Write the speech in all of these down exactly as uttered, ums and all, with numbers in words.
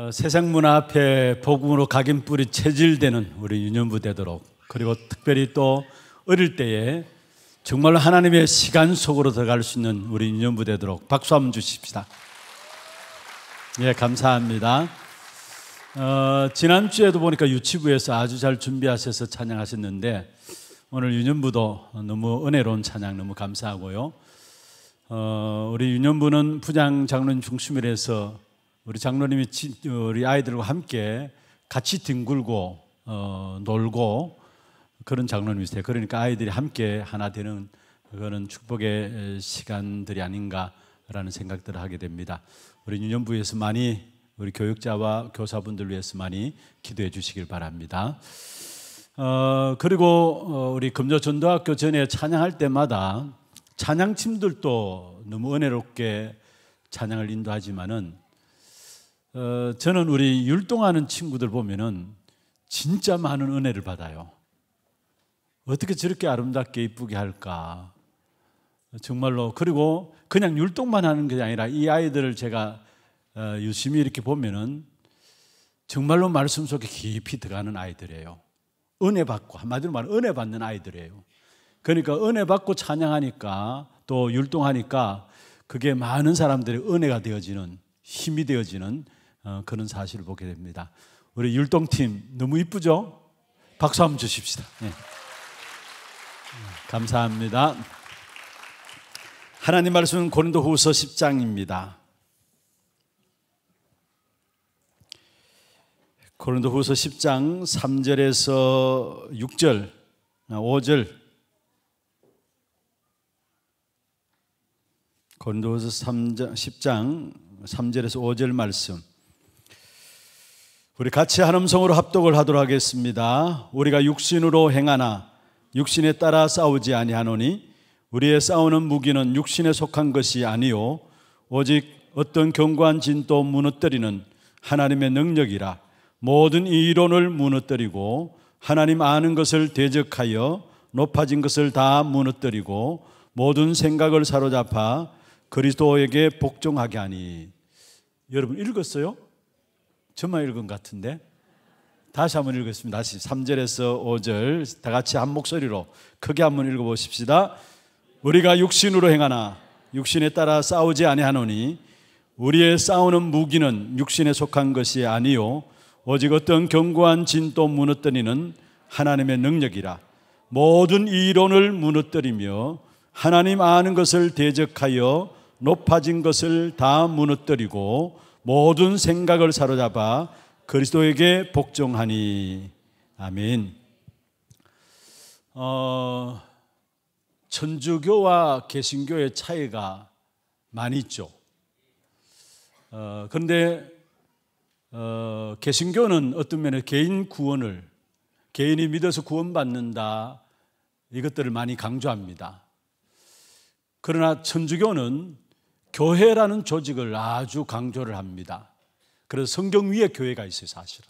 어, 세상 문화 앞에 복음으로 각인뿌리 체질되는 우리 유년부 되도록, 그리고 특별히 또 어릴 때에 정말로 하나님의 시간 속으로 들어갈 수 있는 우리 유년부 되도록 박수 한번 주십시다. 예, 감사합니다. 어, 지난주에도 보니까 유치부에서 아주 잘 준비하셔서 찬양하셨는데, 오늘 유년부도 너무 은혜로운 찬양 너무 감사하고요. 어, 우리 유년부는 부장 장로님 중심으로 해서 우리 장로님이 지, 우리 아이들과 함께 같이 뒹굴고 어, 놀고 그런 장로님이세요. 그러니까 아이들이 함께 하나 되는 그런 축복의 시간들이 아닌가라는 생각들을 하게 됩니다. 우리 유년부에서 많이, 우리 교육자와 교사분들 위해서 많이 기도해 주시길 바랍니다. 어, 그리고 우리 금요전도학교 전에 찬양할 때마다 찬양팀들도 너무 은혜롭게 찬양을 인도하지만은 어, 저는 우리 율동하는 친구들 보면은 진짜 많은 은혜를 받아요. 어떻게 저렇게 아름답게 이쁘게 할까, 정말로. 그리고 그냥 율동만 하는 게 아니라 이 아이들을 제가 어, 유심히 이렇게 보면은 정말로 말씀 속에 깊이 들어가는 아이들이에요. 은혜 받고, 한마디로 말하면 은혜 받는 아이들이에요. 그러니까 은혜 받고 찬양하니까, 또 율동하니까 그게 많은 사람들의 은혜가 되어지는, 힘이 되어지는 어, 그런 사실을 보게 됩니다. 우리 율동팀 너무 이쁘죠? 박수 한번 주십시다. 네. 감사합니다. 하나님 말씀은 고린도후서 십 장입니다. 고린도후서 십 장 삼 절에서 육 절, 오 절. 고린도후서 십 장 삼 절에서 오 절 말씀, 우리 같이 한 음성으로 합독을 하도록 하겠습니다. 우리가 육신으로 행하나 육신에 따라 싸우지 아니하노니, 우리의 싸우는 무기는 육신에 속한 것이 아니요 오직 어떤 견고한 진도 무너뜨리는 하나님의 능력이라. 모든 이론을 무너뜨리고 하나님 아는 것을 대적하여 높아진 것을 다 무너뜨리고 모든 생각을 사로잡아 그리스도에게 복종하게 하니. 여러분 읽었어요? 저만 읽은 것 같은데, 다시 한번 읽겠습니다. 다시 삼 절에서 오 절 다 같이 한 목소리로 크게 한번 읽어보십시다. 우리가 육신으로 행하나 육신에 따라 싸우지 아니하노니, 우리의 싸우는 무기는 육신에 속한 것이 아니요 오직 어떤 견고한 진도 무너뜨리는 하나님의 능력이라. 모든 이론을 무너뜨리며 하나님 아는 것을 대적하여 높아진 것을 다 무너뜨리고 모든 생각을 사로잡아 그리스도에게 복종하니. 아멘. 어, 천주교와 개신교의 차이가 많이 있죠. 어, 그런데 어, 개신교는 어떤 면에서 개인 구원을, 개인이 믿어서 구원받는다, 이것들을 많이 강조합니다. 그러나 천주교는 교회라는 조직을 아주 강조를 합니다. 그래서 성경 위에 교회가 있어요, 사실은.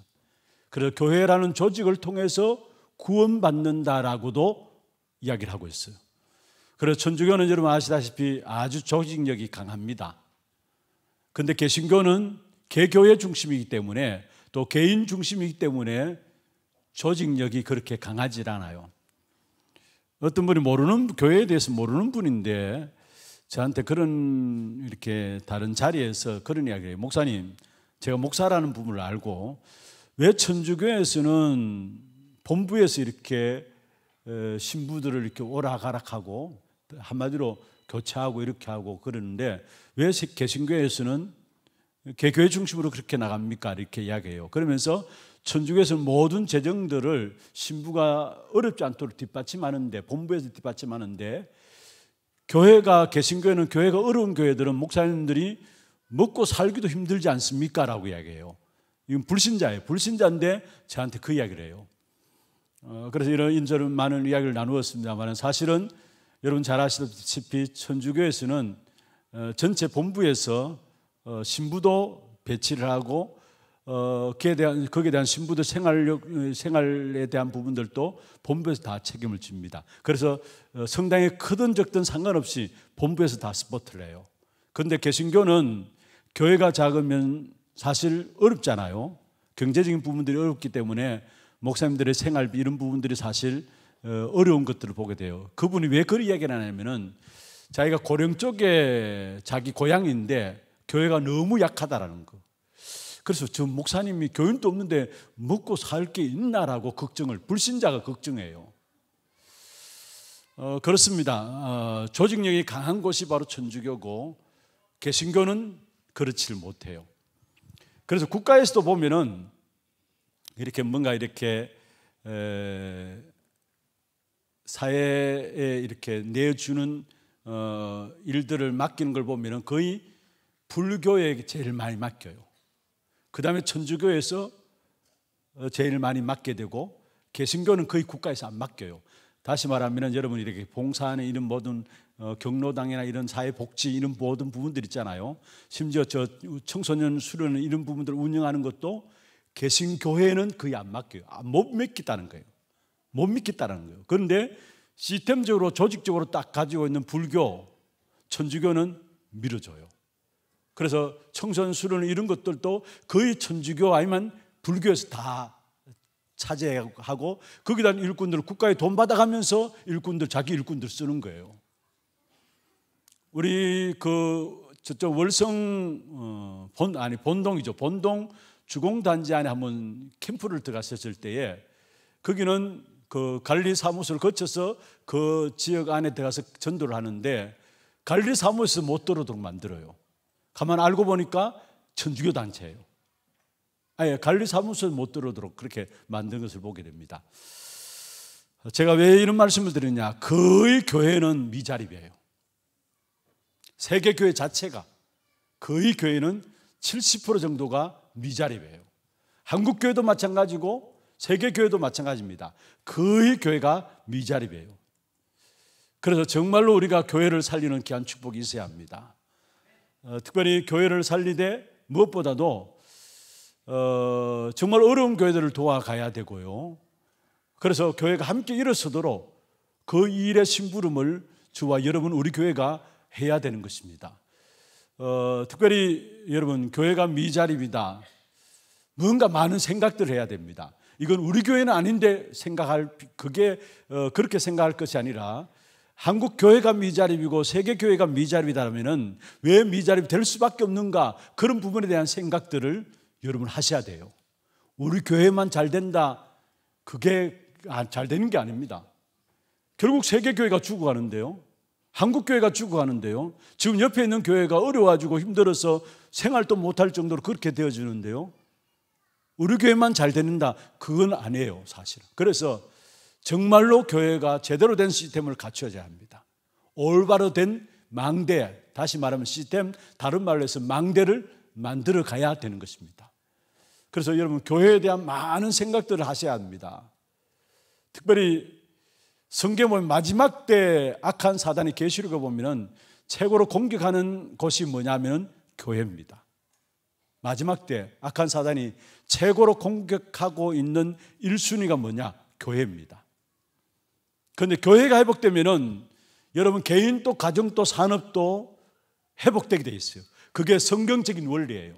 그래서 교회라는 조직을 통해서 구원받는다라고도 이야기를 하고 있어요. 그래서 천주교는 여러분 아시다시피 아주 조직력이 강합니다. 그런데 개신교는 개교회 중심이기 때문에, 또 개인 중심이기 때문에 조직력이 그렇게 강하지 않아요. 어떤 분이 모르는, 교회에 대해서 모르는 분인데 저한테 그런, 이렇게 다른 자리에서 그런 이야기를 해요. 목사님, 제가 목사라는 부분을 알고, 왜 천주교에서는 본부에서 이렇게 신부들을 이렇게 오락가락하고 한마디로 교체하고 이렇게 하고 그러는데, 왜 개신교에서는 개교회 중심으로 그렇게 나갑니까? 이렇게 이야기해요. 그러면서 천주교에서는 모든 재정들을 신부가 어렵지 않도록 뒷받침하는데, 본부에서 뒷받침하는데, 교회가, 개신교회는 교회가 어려운 교회들은 목사님들이 먹고 살기도 힘들지 않습니까? 라고 이야기해요. 이건 불신자예요. 불신자인데 저한테 그 이야기를 해요. 어, 그래서 이런 인저런 많은 이야기를 나누었습니다만, 사실은 여러분 잘 아시다시피 천주교에서는 어, 전체 본부에서 어, 신부도 배치를 하고, 어, 그에 대한, 거기에 대한 신부들 생활력, 생활에 대한 부분들도 본부에서 다 책임을 집니다. 그래서 어, 성당이 크든 적든 상관없이 본부에서 다 스포트를 해요. 그런데 개신교는 교회가 작으면 사실 어렵잖아요. 경제적인 부분들이 어렵기 때문에 목사님들의 생활비 이런 부분들이 사실 어려운 것들을 보게 돼요. 그분이 왜 그런 이야기를 하냐면은 자기가 고령 쪽에 자기 고향인데 교회가 너무 약하다라는 거. 그래서 저 목사님이 교인도 없는데 먹고 살 게 있나라고 걱정을, 불신자가 걱정해요. 어, 그렇습니다. 어, 조직력이 강한 곳이 바로 천주교고 개신교는 그렇지를 못해요. 그래서 국가에서도 보면은 이렇게 뭔가 이렇게 에, 사회에 이렇게 내주는 어, 일들을 맡기는 걸 보면은 거의 불교에 제일 많이 맡겨요. 그 다음에 천주교에서 제일 많이 맡게 되고 개신교는 거의 국가에서 안 맡겨요. 다시 말하면 여러분 이렇게 봉사하는 이런 모든 어, 경로당이나 이런 사회복지 이런 모든 부분들 있잖아요. 심지어 저 청소년 수련 이런 부분들을 운영하는 것도 개신교회는 거의 안 맡겨요. 아, 못 믿겠다는 거예요. 못 믿겠다는 거예요. 그런데 시스템적으로 조직적으로 딱 가지고 있는 불교, 천주교는 밀어줘요. 그래서 청소년 수련 이런 것들도 거의 천주교 아니면 불교에서 다 차지하고 거기다 일꾼들 국가에 돈 받아가면서 일꾼들 자기 일꾼들 쓰는 거예요. 우리 그 저쪽 월성 어, 본 아니 본동이죠. 본동 주공단지 안에 한번 캠프를 들어갔었을 때에 거기는 그 관리 사무소를 거쳐서 그 지역 안에 들어가서 전도를 하는데 관리 사무소에서 못 들어오도록 만들어요. 가만 알고 보니까 천주교 단체예요. 아예 관리 사무소에서 못 들어오도록 그렇게 만든 것을 보게 됩니다. 제가 왜 이런 말씀을 드리냐? 거의 교회는 미자립이에요. 세계 교회 자체가 거의 교회는 칠십 퍼센트 정도가 미자립이에요. 한국 교회도 마찬가지고 세계 교회도 마찬가지입니다. 거의 교회가 미자립이에요. 그래서 정말로 우리가 교회를 살리는 귀한 축복이 있어야 합니다. 어, 특별히 교회를 살리되 무엇보다도 어, 정말 어려운 교회들을 도와가야 되고요. 그래서 교회가 함께 일어서도록 그 일의 심부름을 주와 여러분 우리 교회가 해야 되는 것입니다. 어, 특별히 여러분 교회가 미자립이다. 뭔가 많은 생각들을 해야 됩니다. 이건 우리 교회는 아닌데 생각할 그게 어, 그렇게 생각할 것이 아니라 한국 교회가 미자립이고 세계 교회가 미자립이다라면은 왜 미자립 될 수밖에 없는가 그런 부분에 대한 생각들을 여러분 하셔야 돼요. 우리 교회만 잘 된다 그게 잘 되는 게 아닙니다. 결국 세계 교회가 죽어가는데요. 한국 교회가 죽어가는데요. 지금 옆에 있는 교회가 어려워가지고 힘들어서 생활도 못할 정도로 그렇게 되어지는데요. 우리 교회만 잘 되는다 그건 아니에요 사실은. 그래서 정말로 교회가 제대로 된 시스템을 갖춰야 합니다. 올바로 된 망대, 다시 말하면 시스템, 다른 말로 해서 망대를 만들어 가야 되는 것입니다. 그래서 여러분 교회에 대한 많은 생각들을 하셔야 합니다. 특별히 성경에 보면 마지막 때 악한 사단의 계시록을 보면은 최고로 공격하는 곳이 뭐냐면 교회입니다. 마지막 때 악한 사단이 최고로 공격하고 있는 일 순위가 뭐냐? 교회입니다. 그런데 교회가 회복되면은 여러분 개인도 가정도 산업도 회복되게 돼 있어요. 그게 성경적인 원리예요.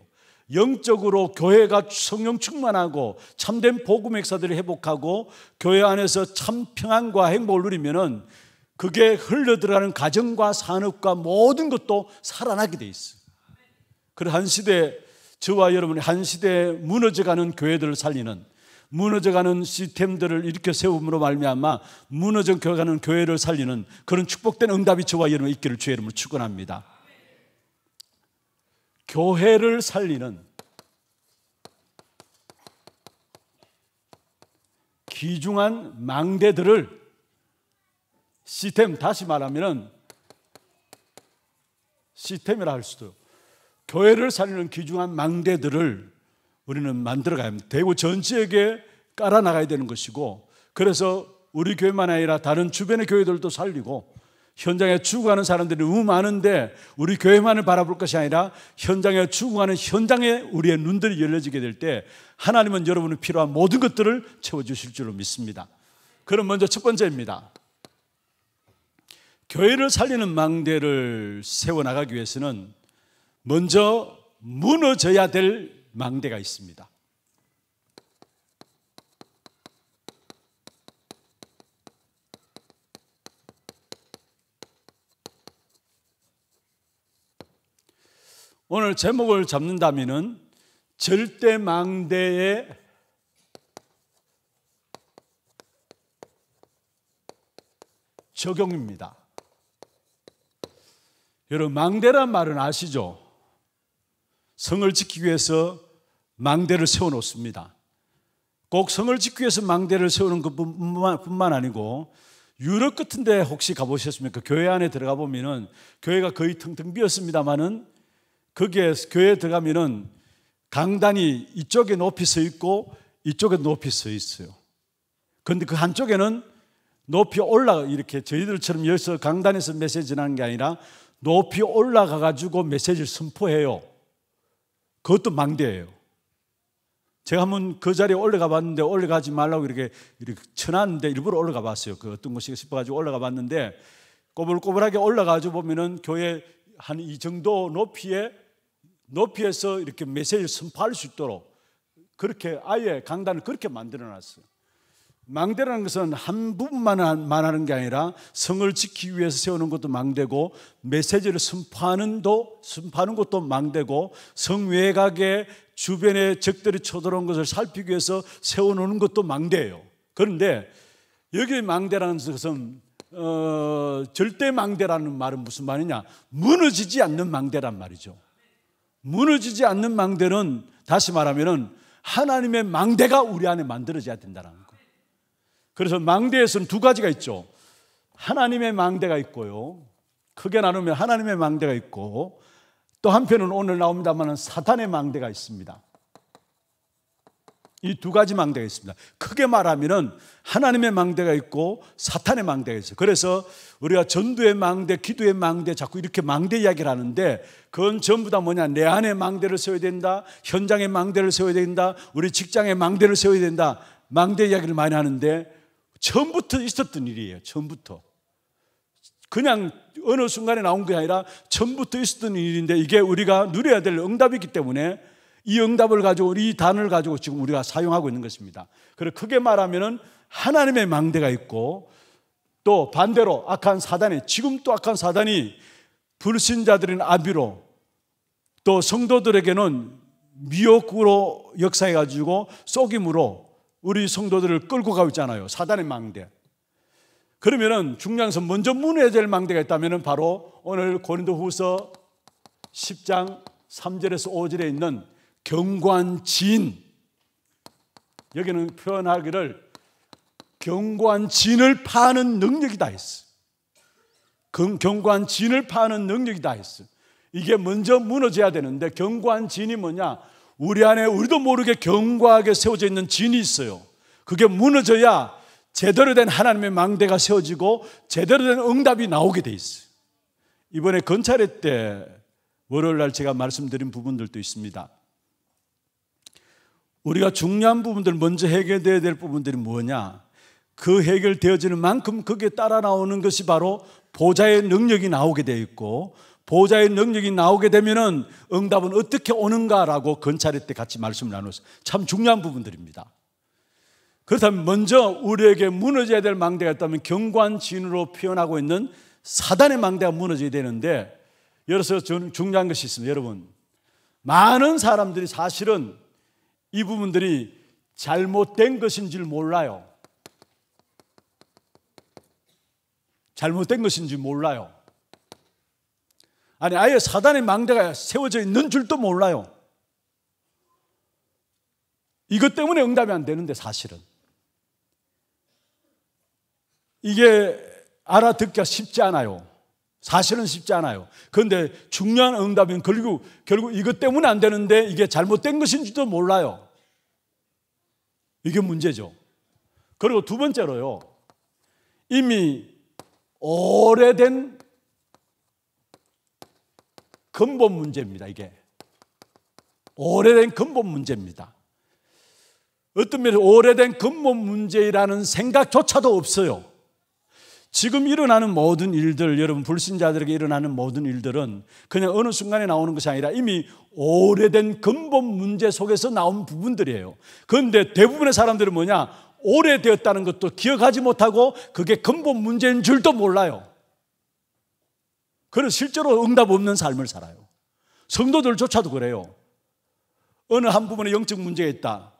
영적으로 교회가 성령 충만하고 참된 복음 역사들을 회복하고 교회 안에서 참 평안과 행복을 누리면은 그게 흘러들어가는 가정과 산업과 모든 것도 살아나게 돼 있어요. 그래서 한 시대 저와 여러분이 한 시대에 무너져가는 교회들을 살리는 무너져가는 시스템들을 일으켜 세움으로 말미암아 무너져가는 교회를 살리는 그런 축복된 응답이 저와 여러분의 있기를 주의 이름으로 축원합니다. 교회를 살리는 귀중한 망대들을 시스템, 다시 말하면 시스템이라 할 수도 교회를 살리는 귀중한 망대들을 우리는 만들어가야 합니다. 대구 전 지역에 깔아나가야 되는 것이고 그래서 우리 교회만 아니라 다른 주변의 교회들도 살리고 현장에 추구하는 사람들이 너무 많은데 우리 교회만을 바라볼 것이 아니라 현장에 추구하는 현장에 우리의 눈들이 열려지게 될 때 하나님은 여러분이 필요한 모든 것들을 채워주실 줄로 믿습니다. 그럼 먼저 첫 번째입니다. 교회를 살리는 망대를 세워나가기 위해서는 먼저 무너져야 될 망대가 있습니다. 오늘 제목을 잡는다면은 절대 망대의 적용입니다. 여러분, 망대란 말은 아시죠? 성을 지키기 위해서 망대를 세워놓습니다. 꼭 성을 지키기 위해서 망대를 세우는 것뿐만 아니고 유럽 같은 데 혹시 가보셨습니까? 교회 안에 들어가 보면은 교회가 거의 텅텅 비었습니다만은 거기에 교회에 들어가면은 강단이 이쪽에 높이 서 있고 이쪽에 높이 서 있어요. 그런데 그 한쪽에는 높이 올라가, 이렇게 저희들처럼 여기서 강단에서 메시지를 하는 게 아니라 높이 올라가 가지고 메시지를 선포해요. 그것도 망대예요. 제가 한번 그 자리에 올라가 봤는데, 올라가지 말라고 이렇게, 이렇게 쳐놨는데 일부러 올라가 봤어요. 그 어떤 곳이 싶어 가지고 올라가 봤는데 꼬불꼬불하게 올라가서 보면은 교회 한 이 정도 높이에, 높이에서 이렇게 메시지를 선포할 수 있도록 그렇게 아예 강단을 그렇게 만들어놨어요. 망대라는 것은 한 부분만 말하는 게 아니라 성을 지키기 위해서 세우는 것도 망대고, 메시지를 선포하는, 도, 선포하는 것도 망대고, 성 외곽에 주변에 적들이 쳐들어온 것을 살피기 위해서 세워놓는 것도 망대예요. 그런데 여기 망대라는 것은 어, 절대 망대라는 말은 무슨 말이냐? 무너지지 않는 망대란 말이죠. 무너지지 않는 망대는 다시 말하면은 하나님의 망대가 우리 안에 만들어져야 된다는 거. 그래서 망대에서는 두 가지가 있죠. 하나님의 망대가 있고요. 크게 나누면 하나님의 망대가 있고, 또 한편은 오늘 나옵니다만은 사탄의 망대가 있습니다. 이 두 가지 망대가 있습니다. 크게 말하면은 하나님의 망대가 있고 사탄의 망대가 있어요. 그래서 우리가 전도의 망대, 기도의 망대, 자꾸 이렇게 망대 이야기를 하는데, 그건 전부 다 뭐냐? 내 안에 망대를 세워야 된다. 현장에 망대를 세워야 된다. 우리 직장에 망대를 세워야 된다. 망대 이야기를 많이 하는데 처음부터 있었던 일이에요. 처음부터. 그냥 어느 순간에 나온 게 아니라 처음부터 있었던 일인데, 이게 우리가 누려야 될 응답이기 때문에 이 응답을 가지고, 이 단을 가지고 지금 우리가 사용하고 있는 것입니다. 그래서 크게 말하면은 하나님의 망대가 있고, 또 반대로 악한 사단이, 지금 또 악한 사단이 불신자들인 아비로, 또 성도들에게는 미혹으로 역사해가지고 속임으로 우리 성도들을 끌고 가고 있잖아요. 사단의 망대. 그러면은 중요한 것은 먼저 무너야 될 망대가 있다면은 바로 오늘 고린도후서 십 장 삼 절에서 오 절에 있는 경고한 지인, 여기는 표현하기를 경고한 지인을 파는 능력이 다 있어. 경고한 지인을 파는 능력이 다 있어. 이게 먼저 무너져야 되는데, 경고한 지인이 뭐냐? 우리 안에 우리도 모르게 견고하게 세워져 있는 지인이 있어요. 그게 무너져야 제대로 된 하나님의 망대가 세워지고 제대로 된 응답이 나오게 돼 있어. 이번에 건차례 때 월요일 날 제가 말씀드린 부분들도 있습니다. 우리가 중요한 부분들, 먼저 해결되어야 될 부분들이 뭐냐? 그 해결되어지는 만큼 거기에 따라 나오는 것이 바로 보좌의 능력이 나오게 되어 있고, 보좌의 능력이 나오게 되면은 응답은 어떻게 오는가라고 건차례 때 같이 말씀을 나눴어요. 참 중요한 부분들입니다. 그렇다면 먼저 우리에게 무너져야 될 망대가 있다면 경고한 진으로 표현하고 있는 사단의 망대가 무너져야 되는데, 여기서 중요한 것이 있습니다. 여러분, 많은 사람들이 사실은 이 부분들이 잘못된 것인 줄 몰라요. 잘못된 것인지 몰라요. 아니, 아예 사단의 망대가 세워져 있는 줄도 몰라요. 이것 때문에 응답이 안 되는데, 사실은 이게 알아듣기가 쉽지 않아요. 사실은 쉽지 않아요. 그런데 중요한 응답은 결국, 결국 이것 때문에 안 되는데 이게 잘못된 것인지도 몰라요. 이게 문제죠. 그리고 두 번째로요, 이미 오래된 근본 문제입니다. 이게 오래된 근본 문제입니다. 어떤 면에서 오래된 근본 문제라는 생각조차도 없어요. 지금 일어나는 모든 일들, 여러분 불신자들에게 일어나는 모든 일들은 그냥 어느 순간에 나오는 것이 아니라 이미 오래된 근본 문제 속에서 나온 부분들이에요. 그런데 대부분의 사람들은 뭐냐, 오래되었다는 것도 기억하지 못하고 그게 근본 문제인 줄도 몰라요. 그래서 실제로 응답 없는 삶을 살아요. 성도들조차도 그래요. 어느 한 부분에 영적 문제가 있다.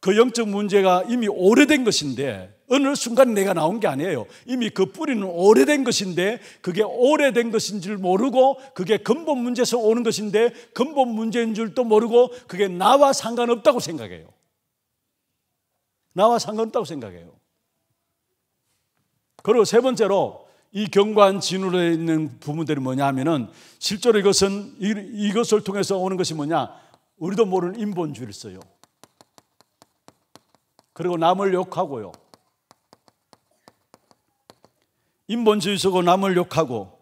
그 영적 문제가 이미 오래된 것인데 어느 순간 내가 나온 게 아니에요. 이미 그 뿌리는 오래된 것인데 그게 오래된 것인 줄 모르고 그게 근본 문제에서 오는 것인데 근본 문제인 줄도 모르고 그게 나와 상관없다고 생각해요. 나와 상관없다고 생각해요. 그리고 세 번째로 이 경관 진후에 있는 부분들이 뭐냐 하면은 실제로 이것은 이것을 통해서 오는 것이 뭐냐, 우리도 모르는 인본주의를 써요. 그리고 남을 욕하고요. 인본주의 쓰고 남을 욕하고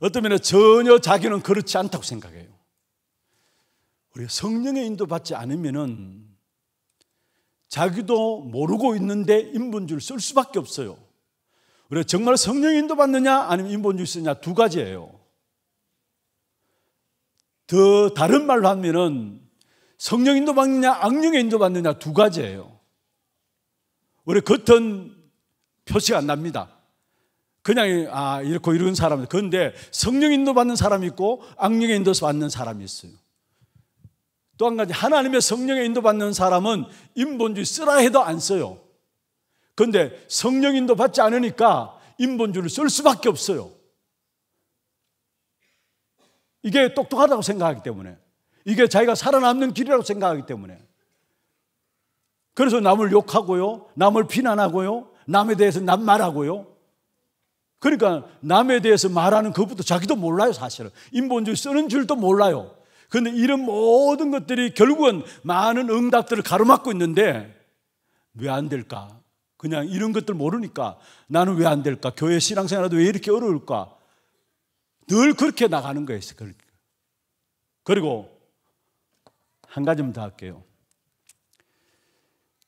어떤 면에 전혀 자기는 그렇지 않다고 생각해요. 우리가 성령의 인도받지 않으면은 자기도 모르고 있는데 인본주의를 쓸 수밖에 없어요. 우리가 정말 성령의 인도받느냐 아니면 인본주의 쓰느냐, 두 가지예요. 더 다른 말로 하면은 성령 인도받느냐 악령의 인도받느냐, 두 가지예요. 우리 겉은 표시가 안 납니다. 그냥 아 이렇고 이런 사람들. 그런데 성령 인도받는 사람이 있고 악령의 인도받는 사람이 있어요. 또 한 가지, 하나님의 성령의 인도받는 사람은 인본주의 쓰라 해도 안 써요. 그런데 성령 인도받지 않으니까 인본주의를 쓸 수밖에 없어요. 이게 똑똑하다고 생각하기 때문에, 이게 자기가 살아남는 길이라고 생각하기 때문에, 그래서 남을 욕하고요, 남을 비난하고요, 남에 대해서 남 말하고요. 그러니까 남에 대해서 말하는 것부터 자기도 몰라요. 사실은 인본주의 쓰는 줄도 몰라요. 그런데 이런 모든 것들이 결국은 많은 응답들을 가로막고 있는데 왜 안 될까? 그냥 이런 것들 모르니까 나는 왜 안 될까? 교회 신앙생활도 왜 이렇게 어려울까? 늘 그렇게 나가는 거예요. 그리고 한 가지만 더 할게요.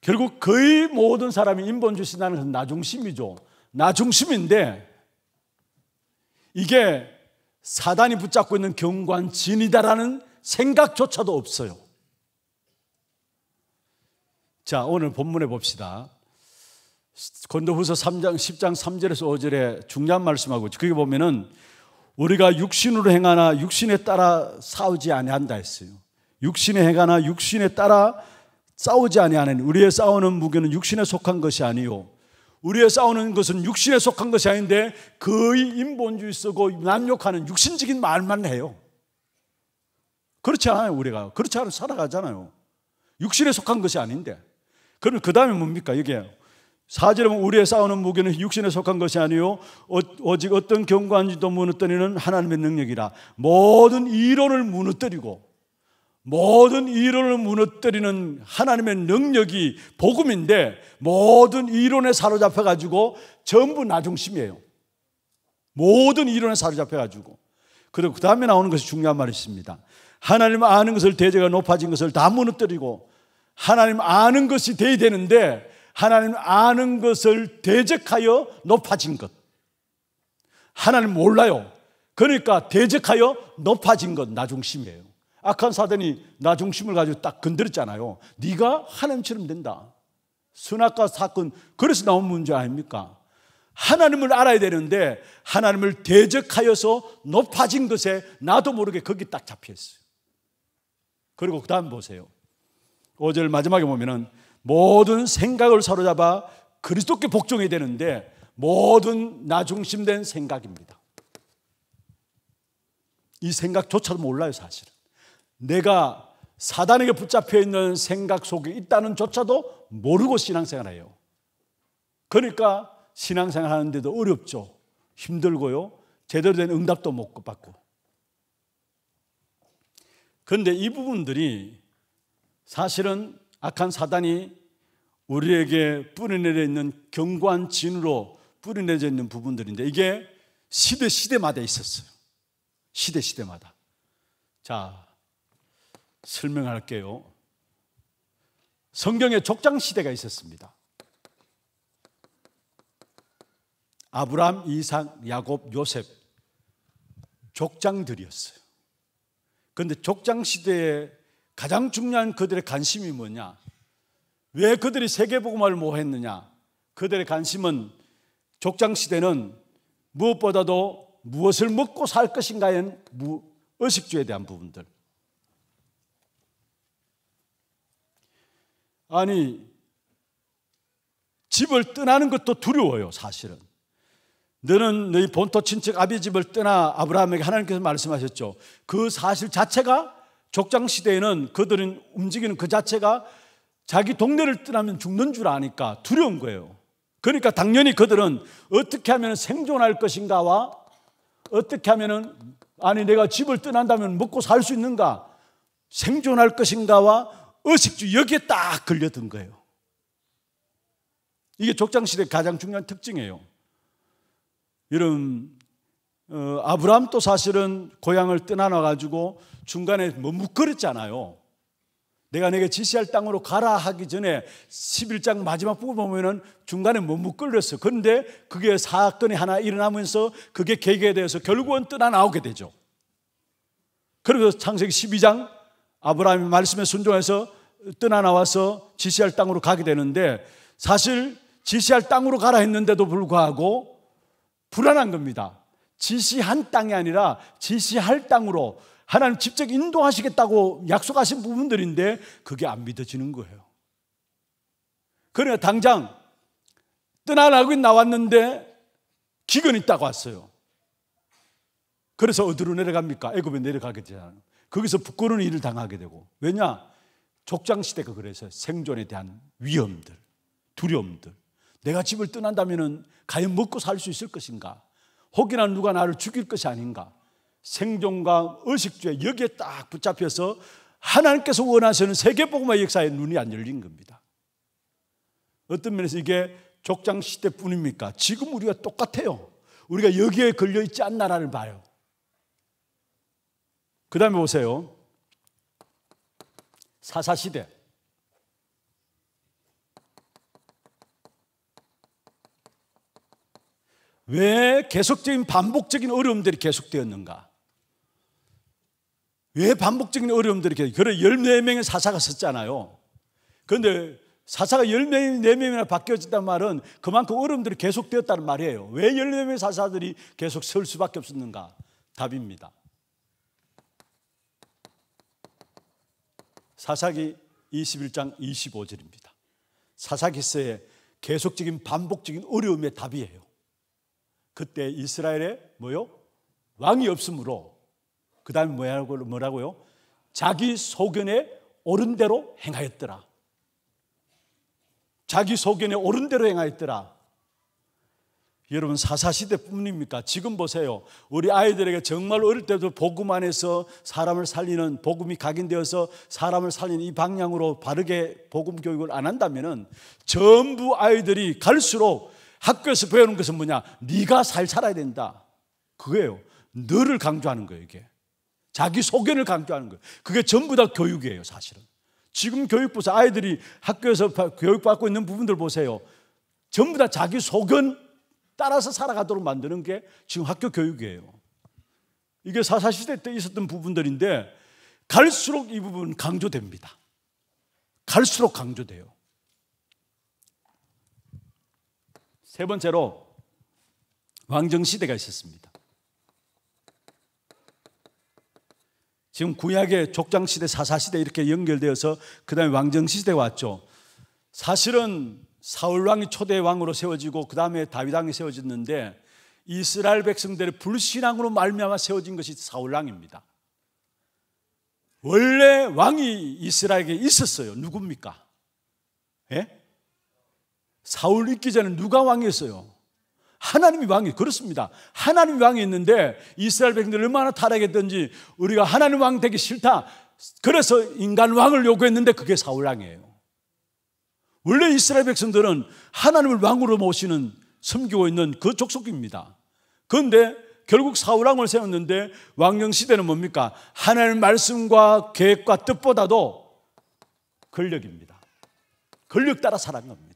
결국 거의 모든 사람이 인본주의 신앙을 해서 나중심이죠. 나중심인데 이게 사단이 붙잡고 있는 경관진이다라는 생각조차도 없어요. 자, 오늘 본문에 봅시다. 고린도후서 삼 장 십 장 삼 절에서 오 절에 중요한 말씀하고 있죠. 거기 보면은 우리가 육신으로 행하나 육신에 따라 싸우지 아니한다 했어요. 육신에 행하나 육신에 따라 싸우지 아니하는, 우리의 싸우는 무기는 육신에 속한 것이 아니요, 우리의 싸우는 것은 육신에 속한 것이 아닌데 거의 인본주의 쓰고 남욕하는 육신적인 말만 해요. 그렇지 않아요. 우리가 그렇지 않아요. 살아가잖아요. 육신에 속한 것이 아닌데. 그러면 그 다음에 뭡니까? 이게 사 절에 보면 우리의 싸우는 무기는 육신에 속한 것이 아니요 오직 어떤 경관지도 무너뜨리는 하나님의 능력이라. 모든 이론을 무너뜨리고 모든 이론을 무너뜨리는 하나님의 능력이 복음인데 모든 이론에 사로잡혀가지고 전부 나중심이에요. 모든 이론에 사로잡혀가지고. 그리고 그 다음에 나오는 것이 중요한 말이 있습니다. 하나님 아는 것을 대제가 높아진 것을 다 무너뜨리고, 하나님 아는 것이 돼야 되는데 하나님 아는 것을 대적하여 높아진 것. 하나님 몰라요. 그러니까 대적하여 높아진 것, 나중심이에요. 악한 사단이 나 중심을 가지고 딱 건드렸잖아요. 네가 하나님처럼 된다. 선악과 사건, 그래서 나온 문제 아닙니까? 하나님을 알아야 되는데 하나님을 대적하여서 높아진 것에 나도 모르게 거기 딱 잡혔어요. 그리고 그 다음 보세요. 오 절 마지막에 보면은 모든 생각을 사로잡아 그리스도께 복종해야 되는데 모든 나 중심된 생각입니다. 이 생각조차도 몰라요, 사실은. 내가 사단에게 붙잡혀 있는 생각 속에 있다는 조차도 모르고 신앙생활을 해요. 그러니까 신앙생활 하는데도 어렵죠. 힘들고요. 제대로 된 응답도 못 받고. 그런데 이 부분들이 사실은 악한 사단이 우리에게 뿌리내려 있는 경관 진으로 뿌리내려 있는 부분들인데 이게 시대 시대마다 있었어요. 시대 시대마다. 자, 설명할게요. 성경에 족장 시대가 있었습니다. 아브람, 이삭, 야곱, 요셉 족장들이었어요. 그런데 족장 시대에 가장 중요한 그들의 관심이 뭐냐? 왜 그들이 세계복음화를 못 했느냐? 그들의 관심은 족장 시대는 무엇보다도 무엇을 먹고 살 것인가에 의식주에 대한 부분들. 아니 집을 떠나는 것도 두려워요. 사실은 너는 너희 본토 친척 아비 집을 떠나, 아브라함에게 하나님께서 말씀하셨죠. 그 사실 자체가 족장시대에는 그들은 움직이는 그 자체가 자기 동네를 떠나면 죽는 줄 아니까 두려운 거예요. 그러니까 당연히 그들은 어떻게 하면 생존할 것인가와 어떻게 하면 아니 내가 집을 떠난다면 먹고 살 수 있는가, 생존할 것인가와 의식주, 여기에 딱 걸려든 거예요. 이게 족장시대의 가장 중요한 특징이에요. 이런 어, 아브라함도 사실은 고향을 떠나가지고 중간에 머뭇거렸잖아요. 내가 내게 지시할 땅으로 가라 하기 전에 십일 장 마지막 부분 보면은 중간에 머뭇거렸어요. 그런데 그게 사건이 하나 일어나면서 그게 계기에 대해서 결국은 떠나나오게 되죠. 그래서 창세기 십이 장 아브라함이 말씀에 순종해서 떠나나와서 지시할 땅으로 가게 되는데, 사실 지시할 땅으로 가라 했는데도 불구하고 불안한 겁니다. 지시한 땅이 아니라 지시할 땅으로 하나님 직접 인도하시겠다고 약속하신 부분들인데 그게 안 믿어지는 거예요. 그러니까 당장 떠나라고 나왔는데 기근이 딱 왔어요. 그래서 어디로 내려갑니까? 애굽에 내려가게 되잖아요. 거기서 부끄러운 일을 당하게 되고. 왜냐? 족장시대가 그래서 생존에 대한 위험들, 두려움들, 내가 집을 떠난다면 과연 먹고 살 수 있을 것인가, 혹이나 누가 나를 죽일 것이 아닌가, 생존과 의식주에 여기에 딱 붙잡혀서 하나님께서 원하시는 세계복음화의 역사에 눈이 안 열린 겁니다. 어떤 면에서 이게 족장시대뿐입니까? 지금 우리가 똑같아요. 우리가 여기에 걸려있지 않나라를 봐요. 그 다음에 보세요. 사사시대. 왜 계속적인 반복적인 어려움들이 계속되었는가? 왜 반복적인 어려움들이 계속, 그래, 열네 명의 사사가 섰잖아요. 그런데 사사가 열네 명이나 바뀌어졌단 말은 그만큼 어려움들이 계속되었다는 말이에요. 왜 열네 명의 사사들이 계속 설 수밖에 없었는가? 답입니다. 사사기 이십일 장 이십오 절입니다. 사사기서의 계속적인 반복적인 어려움의 답이에요. 그때 이스라엘에 뭐요? 왕이 없으므로, 그 다음에 뭐라고요? 자기 소견에 옳은 대로 행하였더라. 자기 소견에 옳은 대로 행하였더라. 여러분, 사사시대뿐입니까? 지금 보세요. 우리 아이들에게 정말 어릴 때도 복음 안에서 사람을 살리는, 복음이 각인되어서 사람을 살리는 이 방향으로 바르게 복음 교육을 안 한다면 전부 아이들이 갈수록 학교에서 배우는 것은 뭐냐? 네가 잘 살아야 된다. 그거예요. 너를 강조하는 거예요. 이게 자기 소견을 강조하는 거예요. 그게 전부 다 교육이에요. 사실은 지금 교육부에서 아이들이 학교에서 교육받고 있는 부분들 보세요. 전부 다 자기 소견 따라서 살아가도록 만드는 게 지금 학교 교육이에요. 이게 사사시대 때 있었던 부분들인데 갈수록 이 부분 강조됩니다. 갈수록 강조돼요. 세 번째로 왕정시대가 있었습니다. 지금 구약의 족장시대, 사사시대 이렇게 연결되어서 그 다음에 왕정시대가 왔죠. 사실은 사울왕이 초대 왕으로 세워지고 그 다음에 다윗왕이 세워졌는데 이스라엘 백성들의 불신앙으로 말미암아 세워진 것이 사울왕입니다. 원래 왕이 이스라엘에 있었어요. 누굽니까? 예? 사울 있기 전에 누가 왕이었어요? 하나님이 왕이에요. 그렇습니다. 하나님이 왕이었는데 이스라엘 백성들이 얼마나 타락했던지 우리가 하나님 왕 되기 싫다, 그래서 인간 왕을 요구했는데 그게 사울왕이에요. 원래 이스라엘 백성들은 하나님을 왕으로 모시는, 섬기고 있는 그 족속입니다. 그런데 결국 사울왕을 세웠는데 왕정시대는 뭡니까? 하나님의 말씀과 계획과 뜻보다도 권력입니다. 권력 따라 살아간 겁니다.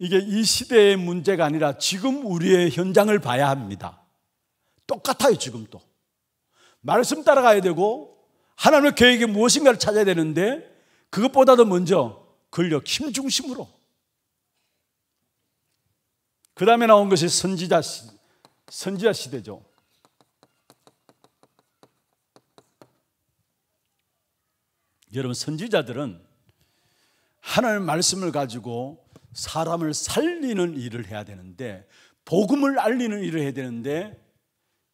이게 이 시대의 문제가 아니라 지금 우리의 현장을 봐야 합니다. 똑같아요. 지금도 말씀 따라가야 되고 하나님의 계획이 무엇인가를 찾아야 되는데, 그것보다도 먼저 권력, 힘 중심으로. 그 다음에 나온 것이 선지자, 선지자 시대죠. 여러분, 선지자들은 하나님의 말씀을 가지고 사람을 살리는 일을 해야 되는데, 복음을 알리는 일을 해야 되는데,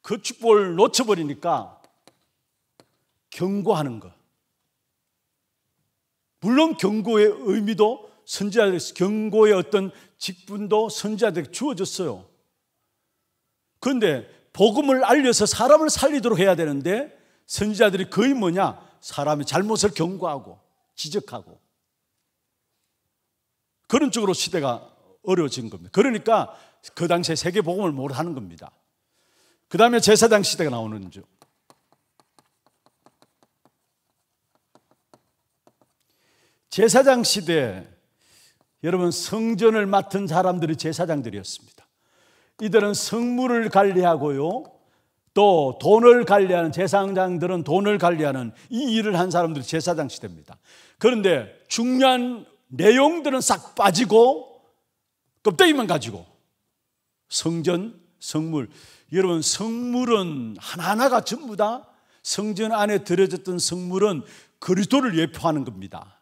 그 축복을 놓쳐버리니까 경고하는 것. 물론 경고의 의미도 선지자들에게, 경고의 어떤 직분도 선지자들에게 주어졌어요. 그런데 복음을 알려서 사람을 살리도록 해야 되는데, 선지자들이 거의 뭐냐, 사람의 잘못을 경고하고 지적하고 그런 쪽으로 시대가 어려워진 겁니다. 그러니까 그 당시에 세계 복음을 몰아하는 겁니다. 그 다음에 제사장 시대가 나오는 중. 제사장 시대, 여러분, 성전을 맡은 사람들이 제사장들이었습니다. 이들은 성물을 관리하고요, 또 돈을 관리하는, 제사장들은 돈을 관리하는 이 일을 한 사람들이 제사장 시대입니다. 그런데 중요한 내용들은 싹 빠지고 껍데기만 가지고 성전, 성물. 여러분, 성물은 하나하나가 전부 다, 성전 안에 들여졌던 성물은 그리스도를 예표하는 겁니다.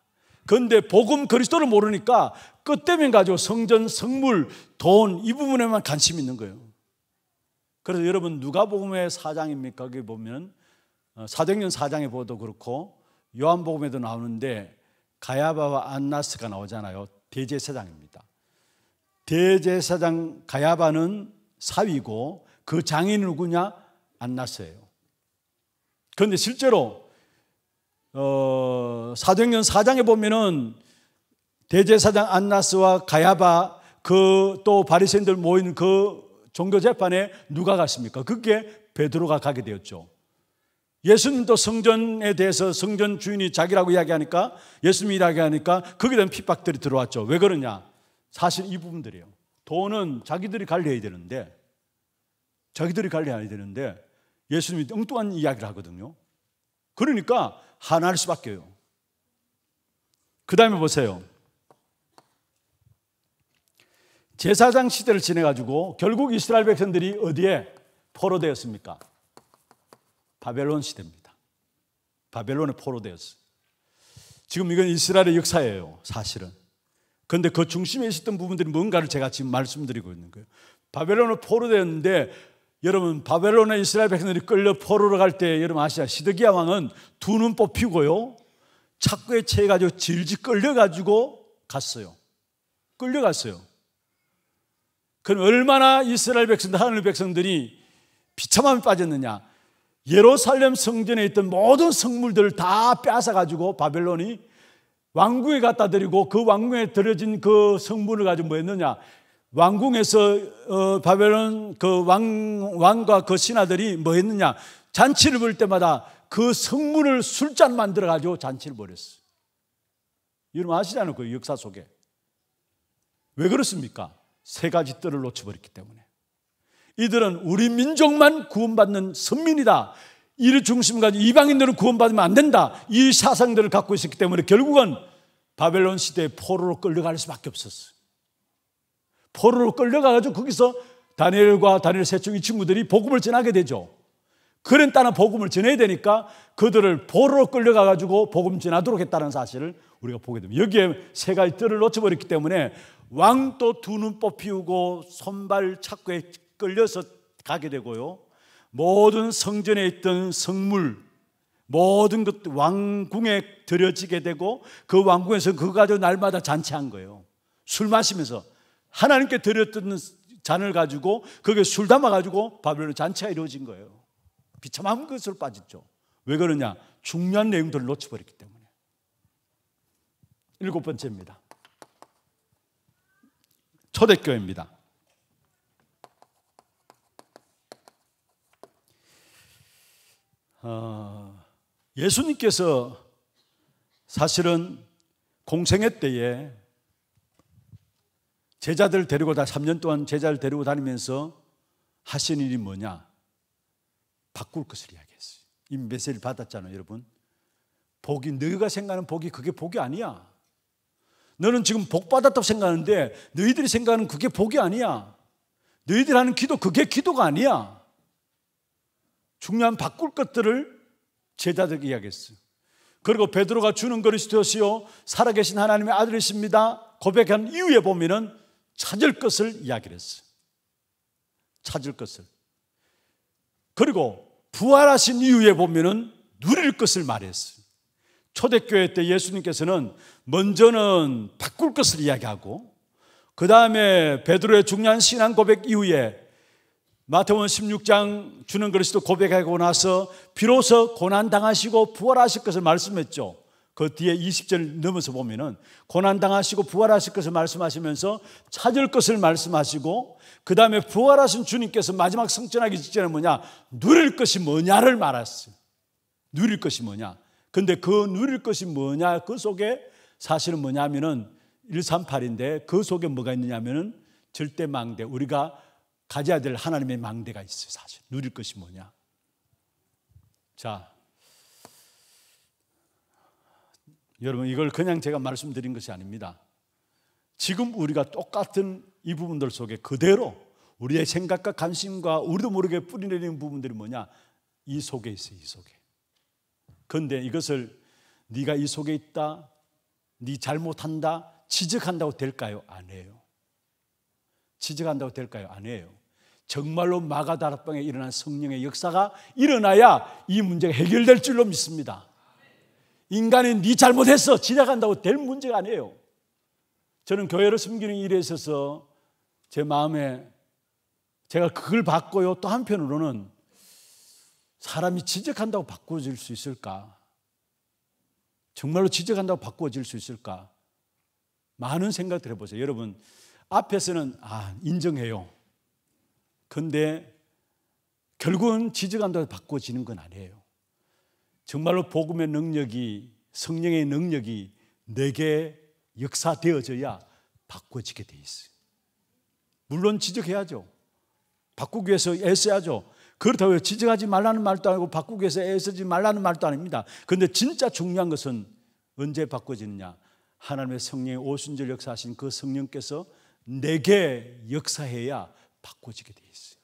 그런데 복음, 그리스도를 모르니까 껍데기만 가지고 성전, 성물, 돈 이 부분에만 관심이 있는 거예요. 그래서 여러분, 누가복음의 사 장입니까? 거기 보면 사도행전 사 장에 보도 그렇고 요한복음에도 나오는데, 가야바와 안나스가 나오잖아요. 대제사장입니다. 대제사장 가야바는 사위고 그 장인은 누구냐? 안나스예요. 그런데 실제로 어, 사도행전 사 장에 보면은 대제사장 안나스와 가야바, 그 또 바리새인들 모인 그 종교 재판에 누가 갔습니까? 그게 베드로가 가게 되었죠. 예수님도 성전에 대해서 성전 주인이 자기라고 이야기하니까, 예수님이 이야기하니까 거기에 대한 핍박들이 들어왔죠. 왜 그러냐? 사실 이 부분들이에요. 돈은 자기들이 관리해야 되는데, 자기들이 관리해야 되는데 예수님이 엉뚱한 이야기를 하거든요. 그러니까 화날 수밖에요. 그 다음에 보세요. 제사장 시대를 지내가지고 결국 이스라엘 백성들이 어디에 포로되었습니까? 바벨론 시대입니다. 바벨론에 포로되었어요. 지금 이건 이스라엘의 역사예요, 사실은. 그런데 그 중심에 있었던 부분들이 뭔가를 제가 지금 말씀드리고 있는 거예요. 바벨론에 포로되었는데, 여러분, 바벨론에 이스라엘 백성들이 끌려 포로로 갈 때, 여러분 아시아 시드기야 왕은 두 눈 뽑히고요, 착고에 채해가지고 질질 끌려가지고 갔어요. 끌려갔어요. 그럼 얼마나 이스라엘 백성들, 하늘의 백성들이 비참함에 빠졌느냐. 예루살렘 성전에 있던 모든 성물들을 다 빼앗아가지고 바벨론이 왕궁에 갖다 드리고, 그 왕궁에 들여진 그 성물을 가지고 뭐 했느냐. 왕궁에서 어, 바벨론 그 왕, 왕과 그 신하들이 뭐 했느냐. 잔치를 벌 때마다 그 성물을 술잔 만들어가지고 잔치를 벌였어요. 여러분 아시잖아요, 그 역사 속에. 왜 그렇습니까? 세 가지 뜰을 놓쳐버렸기 때문에. 이들은 우리 민족만 구원받는 선민이다, 이를 중심 가지고 이방인들은 구원받으면 안 된다, 이 사상들을 갖고 있었기 때문에 결국은 바벨론 시대에 포로로 끌려갈 수밖에 없었어요. 포로로 끌려가가지고 거기서 다니엘과 다니엘 세척 이 친구들이 복음을 전하게 되죠. 그런 따라 복음을 전해야 되니까 그들을 포로로 끌려가가지고 복음 전하도록 했다는 사실을 우리가 보게 됩니다. 여기에 세 가지 뜰을 놓쳐버렸기 때문에 왕도 두 눈 뽑히고 손발 착고에 끌려서 가게 되고요, 모든 성전에 있던 성물, 모든 것 왕궁에 들여지게 되고, 그 왕궁에서 그거 가지고 날마다 잔치한 거예요. 술 마시면서 하나님께 드렸던 잔을 가지고 거기에 술 담아가지고 바벨론 잔치가 이루어진 거예요. 비참한 것으로 빠졌죠. 왜 그러냐? 중요한 내용들을 놓쳐버렸기 때문에. 일곱 번째입니다. 초대교회입니다. 어, 예수님께서 사실은 공생애 때에 제자들 데리고 다 삼 년 동안 제자를 데리고 다니면서 하신 일이 뭐냐? 바꿀 것을 이야기했어요. 이 메시지를 받았잖아요, 여러분. 복이, 너희가 생각하는 복이 그게 복이 아니야. 너는 지금 복 받았다고 생각하는데 너희들이 생각하는 그게 복이 아니야. 너희들 하는 기도 그게 기도가 아니야. 중요한 바꿀 것들을 제자들에게 이야기했어요. 그리고 베드로가 주는 그리스도시요 살아계신 하나님의 아들이십니다 고백한 이유에 보면은 찾을 것을 이야기를 했어요. 찾을 것을. 그리고 부활하신 이유에 보면은 누릴 것을 말했어요. 초대교회 때 예수님께서는 먼저는 바꿀 것을 이야기하고 그 다음에 베드로의 중요한 신앙 고백 이후에 마태복음 십육 장 주는 그리스도 고백하고 나서 비로소 고난당하시고 부활하실 것을 말씀했죠. 그 뒤에 이십 절 넘어서 보면은 고난당하시고 부활하실 것을 말씀하시면서 찾을 것을 말씀하시고 그 다음에 부활하신 주님께서 마지막 승천하기 직전에 뭐냐? 누릴 것이 뭐냐를 말했어요. 누릴 것이 뭐냐? 근데 그 누릴 것이 뭐냐? 그 속에 사실은 뭐냐면은 일삼팔인데 그 속에 뭐가 있느냐면은 절대 망대, 우리가 가져야 될 하나님의 망대가 있어요. 사실 누릴 것이 뭐냐. 자, 여러분 이걸 그냥 제가 말씀드린 것이 아닙니다. 지금 우리가 똑같은 이 부분들 속에 그대로 우리의 생각과 관심과 우리도 모르게 뿌리내리는 부분들이 뭐냐, 이 속에 있어요. 이 속에. 그런데 이것을 네가 이 속에 있다, 네 잘못한다 지적한다고 될까요? 안 해요. 지적한다고 될까요? 안 해요. 정말로 마가다락방에 일어난 성령의 역사가 일어나야 이 문제가 해결될 줄로 믿습니다. 인간이 네 잘못했어 지적한다고 될 문제가 아니에요. 저는 교회를 섬기는 일에 있어서 제 마음에 제가 그걸 봤고요. 또 한편으로는 사람이 지적한다고 바꿔질 수 있을까? 정말로 지적한다고 바꿔질 수 있을까? 많은 생각들 해보세요. 여러분 앞에서는 아 인정해요. 근데 결국은 지적한다고 바꿔지는 건 아니에요. 정말로 복음의 능력이, 성령의 능력이 내게 역사되어져야 바꿔지게 돼 있어요. 물론 지적해야죠. 바꾸기 위해서 애써야죠. 그렇다고 지적하지 말라는 말도 아니고 바꾸기 위해서 애쓰지 말라는 말도 아닙니다. 그런데 진짜 중요한 것은 언제 바꿔지느냐? 하나님의 성령의 오순절 역사하신 그 성령께서 내게 역사해야 바꿔지게 돼 있어요.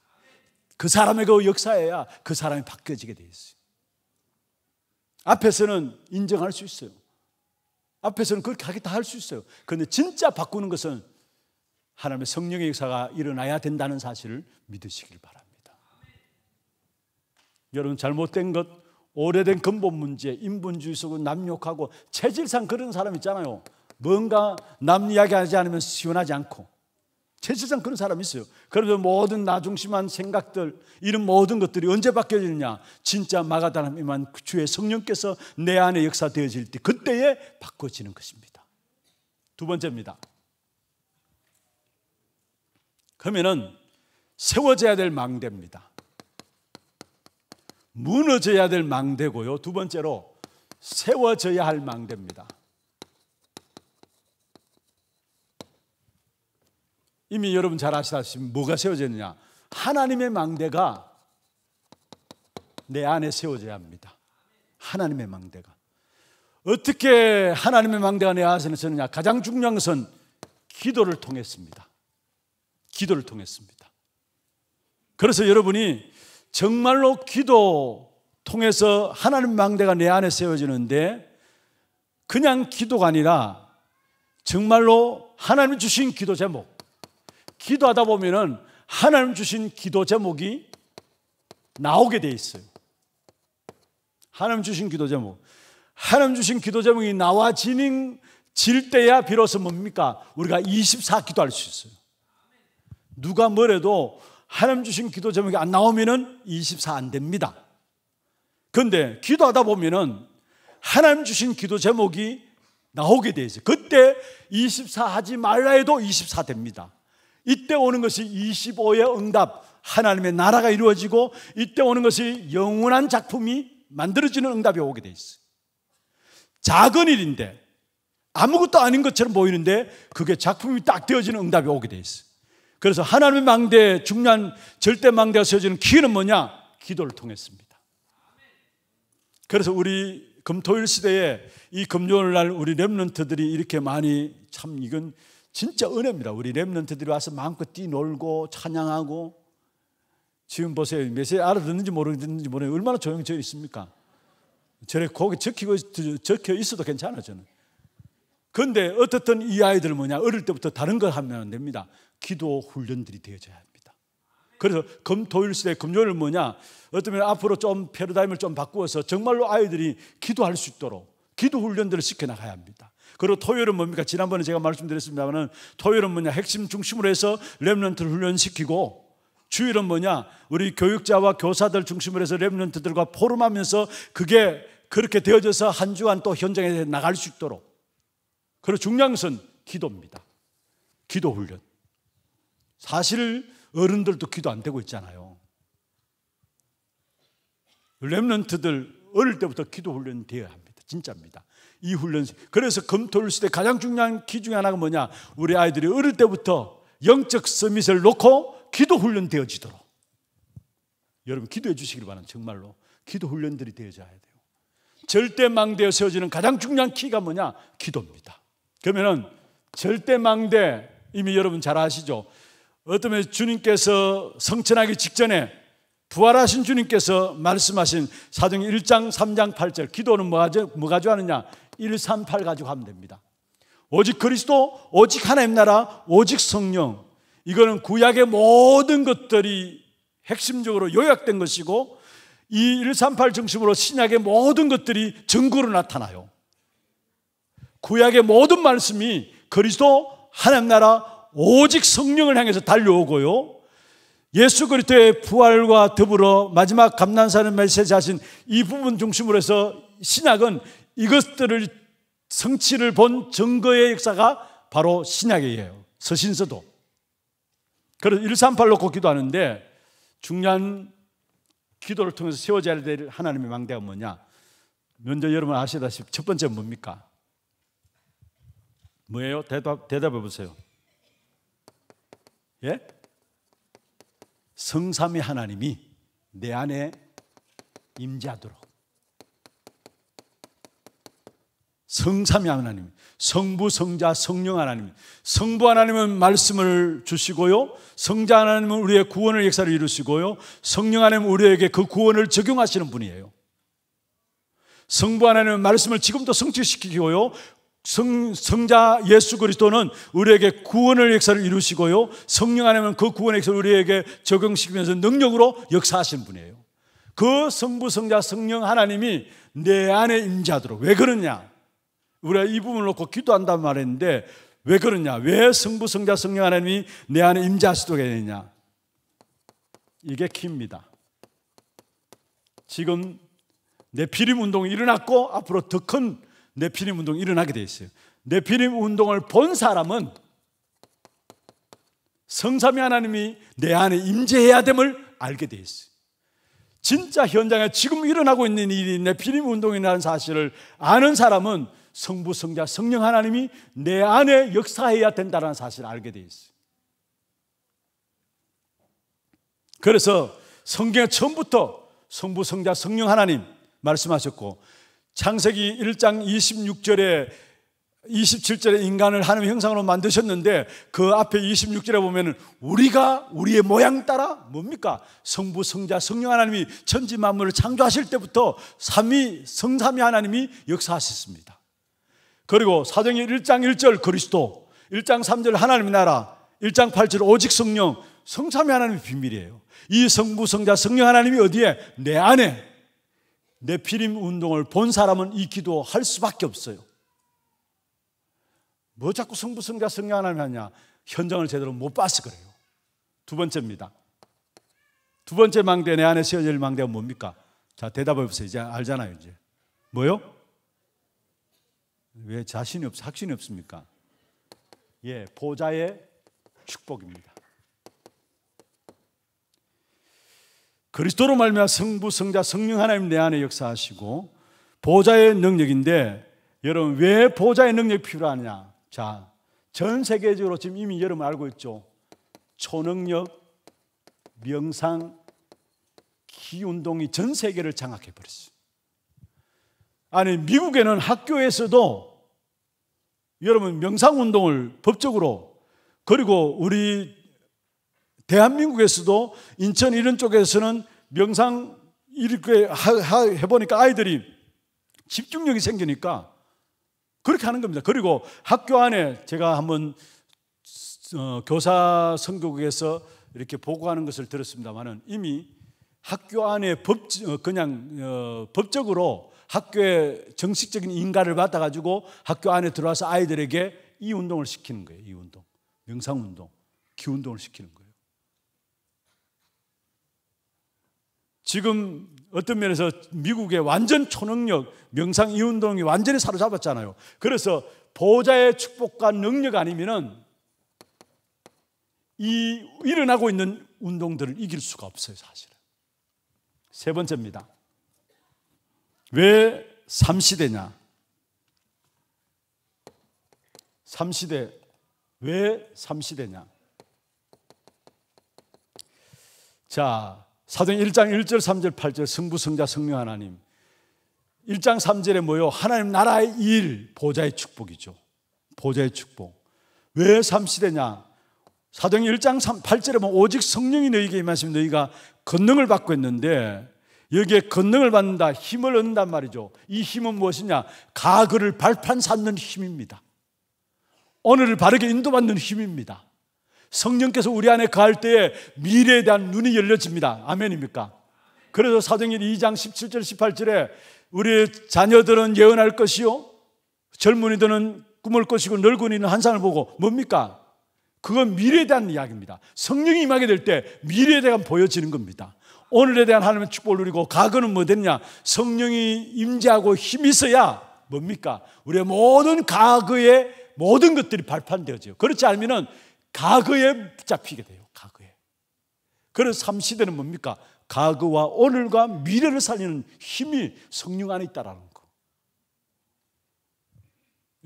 그 사람에게 역사해야 그 사람이 바뀌어지게 돼 있어요. 앞에서는 인정할 수 있어요. 앞에서는 그렇게 하겠다 할 수 있어요. 그런데 진짜 바꾸는 것은 하나님의 성령의 역사가 일어나야 된다는 사실을 믿으시길 바랍니다. 여러분 잘못된 것, 오래된 근본 문제, 인본주의 속은 남욕하고 체질상 그런 사람 있잖아요. 뭔가 남 이야기하지 않으면 시원하지 않고 체질상 그런 사람이 있어요. 그래서 모든 나중심한 생각들, 이런 모든 것들이 언제 바뀌어지느냐? 진짜 마가다람이만 주의 성령께서 내 안에 역사되어질 때, 그때에 바꿔지는 것입니다. 두 번째입니다. 그러면은 세워져야 될 망대입니다. 무너져야 될 망대고요. 두 번째로 세워져야 할 망대입니다. 이미 여러분 잘 아시다시피 뭐가 세워지느냐? 하나님의 망대가 내 안에 세워져야 합니다. 하나님의 망대가. 어떻게 하나님의 망대가 내 안에 세워지느냐? 가장 중요한 것은 기도를 통했습니다. 기도를 통했습니다. 그래서 여러분이 정말로 기도 통해서 하나님 망대가 내 안에 세워지는데, 그냥 기도가 아니라 정말로 하나님 주신 기도 제목, 기도하다 보면은 하나님 주신 기도 제목이 나오게 돼 있어요. 하나님 주신 기도 제목, 하나님 주신 기도 제목이 나와지는 질 때야 비로소 뭡니까? 우리가 이십사 기도할 수 있어요. 누가 뭐래도 하나님 주신 기도 제목이 안 나오면은 이십사 안 됩니다. 그런데 기도하다 보면은 하나님 주신 기도 제목이 나오게 돼 있어요. 그때 이십사 하지 말라 해도 이십사 됩니다. 이때 오는 것이 이십오의 응답, 하나님의 나라가 이루어지고, 이때 오는 것이 영원한 작품이 만들어지는 응답이 오게 돼 있어요. 작은 일인데 아무것도 아닌 것처럼 보이는데 그게 작품이 딱 되어지는 응답이 오게 돼 있어요. 그래서 하나님의 망대에 중요한 절대 망대가 세워지는 기회는 뭐냐? 기도를 통했습니다. 그래서 우리 금토일 시대에 이 금요일 날 우리 랩런트들이 이렇게 많이, 참 이건 진짜 은혜입니다. 우리 랩런트들이 와서 마음껏 뛰놀고 찬양하고. 지금 보세요. 메시지 알아듣는지 모르겠는지 모르겠는데 얼마나 조용해져 있습니까? 저래 거기 적히고, 적혀 있어도 괜찮아 저는. 그런데 어떻든 이 아이들 뭐냐, 어릴 때부터 다른 걸 하면 안 됩니다. 기도 훈련들이 되어져야 합니다. 그래서 금토일 시대 금요일 뭐냐, 어쩌면 앞으로 좀 패러다임을 좀 바꾸어서 정말로 아이들이 기도할 수 있도록 기도 훈련들을 시켜나가야 합니다. 그리고 토요일은 뭡니까? 지난번에 제가 말씀드렸습니다만 토요일은 뭐냐, 핵심 중심으로 해서 렘넌트를 훈련시키고, 주일은 뭐냐, 우리 교육자와 교사들 중심으로 해서 렘넌트들과 포럼하면서 그게 그렇게 되어져서 한 주간 또 현장에 나갈 수 있도록. 그리고 중요한 것은 기도입니다. 기도 훈련. 사실 어른들도 기도 안 되고 있잖아요. 렘넌트들 어릴 때부터 기도 훈련이 되어야 합니다. 진짜입니다. 이 훈련. 그래서 금토일 시대 가장 중요한 키 중에 하나가 뭐냐, 우리 아이들이 어릴 때부터 영적 서밋을 놓고 기도 훈련 되어지도록. 여러분 기도해 주시길 바랍니다. 정말로 기도 훈련들이 되어져야 돼요. 절대 망대에 세워지는 가장 중요한 키가 뭐냐, 기도입니다. 그러면은 절대 망대, 이미 여러분 잘 아시죠? 어쩌면 주님께서 성천하기 직전에 부활하신 주님께서 말씀하신 사도행 일 장 삼 장 팔 절, 기도는 뭐 가지고, 뭐 가지고 하느냐, 일, 삼, 팔 가지고 하면 됩니다. 오직 그리스도, 오직 하나님 나라, 오직 성령. 이거는 구약의 모든 것들이 핵심적으로 요약된 것이고, 이 일, 삼, 팔 중심으로 신약의 모든 것들이 전구로 나타나요. 구약의 모든 말씀이 그리스도, 하나님 나라, 오직 성령을 향해서 달려오고요, 예수 그리스도의 부활과 더불어 마지막 감난산을 메시지하신 이 부분 중심으로 해서 신약은 이것들을 성취를 본 증거의 역사가 바로 신약이에요. 서신서도. 그래서 일, 삼, 팔 놓고 기도하는데 중요한 기도를 통해서 세워져야 될 하나님의 망대가 뭐냐? 먼저 여러분 아시다시피 첫 번째는 뭡니까? 뭐예요? 대답, 대답해 보세요. 예? 성삼위 하나님이 내 안에 임재하도록. 성삼위 하나님, 성부, 성자, 성령 하나님. 성부 하나님은 말씀을 주시고요, 성자 하나님은 우리의 구원의 역사를 이루시고요, 성령 하나님은 우리에게 그 구원을 적용하시는 분이에요. 성부 하나님은 말씀을 지금도 성취시키고요, 성, 성자 예수 그리스도는 우리에게 구원의 역사를 이루시고요, 성령 하나님은 그 구원의 역사를 우리에게 적용시키면서 능력으로 역사하시는 분이에요. 그 성부, 성자, 성령 하나님이 내 안에 임재하도록. 왜 그러냐? 우리가 이 부분을 놓고 기도한다고 말했는데 왜 그러냐? 왜 성부, 성자, 성령 하나님이 내 안에 임재하시도록 해야 되냐? 이게 키입니다. 지금 네피림 운동이 일어났고 앞으로 더 큰 네피림 운동이 일어나게 돼 있어요. 네피림 운동을 본 사람은 성삼위 하나님이 내 안에 임재해야 됨을 알게 돼 있어요. 진짜 현장에 지금 일어나고 있는 일이 네피림 운동이라는 사실을 아는 사람은 성부, 성자, 성령 하나님이 내 안에 역사해야 된다는 사실을 알게 돼 있어요. 그래서 성경에 처음부터 성부, 성자, 성령 하나님 말씀하셨고, 창세기 일 장 이십육 절에 이십칠 절에 인간을 하나님의 형상으로 만드셨는데 그 앞에 이십육 절에 보면 우리가 우리의 모양 따라 뭡니까? 성부, 성자, 성령 하나님이 천지 만물을 창조하실 때부터 삼위, 성삼위 하나님이 역사하셨습니다. 그리고 사도행전 일 장 일 절 그리스도, 일 장 삼 절 하나님의 나라, 일 장 팔 절 오직 성령, 성삼위 하나님의 비밀이에요. 이 성부, 성자, 성령 하나님이 어디에? 내 안에. 네피림 운동을 본 사람은 이 기도할 수밖에 없어요. 뭐 자꾸 성부, 성자, 성령 하나님 하냐? 현장을 제대로 못 봐서 그래요. 두 번째입니다. 두 번째 망대, 내 안에 세워질 망대가 뭡니까? 자, 대답해 보세요. 이제 알잖아요. 이제 뭐요? 왜 자신이 없어, 확신이 없습니까? 예, 보좌의 축복입니다. 그리스도로 말미암아 성부, 성자, 성령 하나님 내 안에 역사하시고 보좌의 능력인데 여러분, 왜 보좌의 능력이 필요하냐? 자, 전 세계적으로 지금 이미 여러분 알고 있죠. 초능력, 명상, 기운동이 전 세계를 장악해버렸어요. 아니, 미국에는 학교에서도 여러분 명상운동을 법적으로, 그리고 우리 대한민국에서도 인천 이런 쪽에서는 명상 이렇게 해보니까 아이들이 집중력이 생기니까 그렇게 하는 겁니다. 그리고 학교 안에 제가 한번 어, 교사 선교국에서 이렇게 보고하는 것을 들었습니다만은, 이미 학교 안에 법, 그냥 어, 법적으로 학교에 정식적인 인가를 받아가지고 학교 안에 들어와서 아이들에게 이 운동을 시키는 거예요. 이 운동, 명상 운동, 기 운동을 시키는 거예요. 지금 어떤 면에서 미국의 완전 초능력, 명상 이 운동이 완전히 사로잡았잖아요. 그래서 보좌의 축복과 능력 아니면은 이 일어나고 있는 운동들을 이길 수가 없어요, 사실은. 세 번째입니다. 왜 삼시대냐? 삼시대, 왜 삼시대냐? 자, 사도행전 일 장 일 절 삼 절 팔 절 성부, 성자, 성령 하나님. 일 장 삼 절에 뭐요? 하나님 나라의 일, 보좌의 축복이죠. 보좌의 축복. 왜 삼시대냐? 사도행전 일 장 팔 절에 보면 오직 성령이 너희에게 임하시면 너희가 권능을 받고 있는데, 여기에 권능을 받는다, 힘을 얻는단 말이죠. 이 힘은 무엇이냐? 가그를 발판 삼는 힘입니다. 오늘을 바르게 인도받는 힘입니다. 성령께서 우리 안에 가할 때에 미래에 대한 눈이 열려집니다. 아멘입니까? 그래서 사도행전 이 장 십칠 절 십팔 절에 우리 자녀들은 예언할 것이요, 젊은이들은 꿈을 것이고 늙은이는 환상을 보고, 뭡니까? 그건 미래에 대한 이야기입니다. 성령이 임하게 될 때 미래에 대한 보여지는 겁니다. 오늘에 대한 하나님의 축복을 누리고, 과거는 뭐 됐냐? 성령이 임재하고 힘이 있어야 뭡니까? 우리의 모든 과거의 모든 것들이 발판되어져요. 그렇지 않으면은 과거에 붙잡히게 돼요, 과거에. 그래서 삼시대는 뭡니까? 과거와 오늘과 미래를 살리는 힘이 성령 안에 있다라는 거.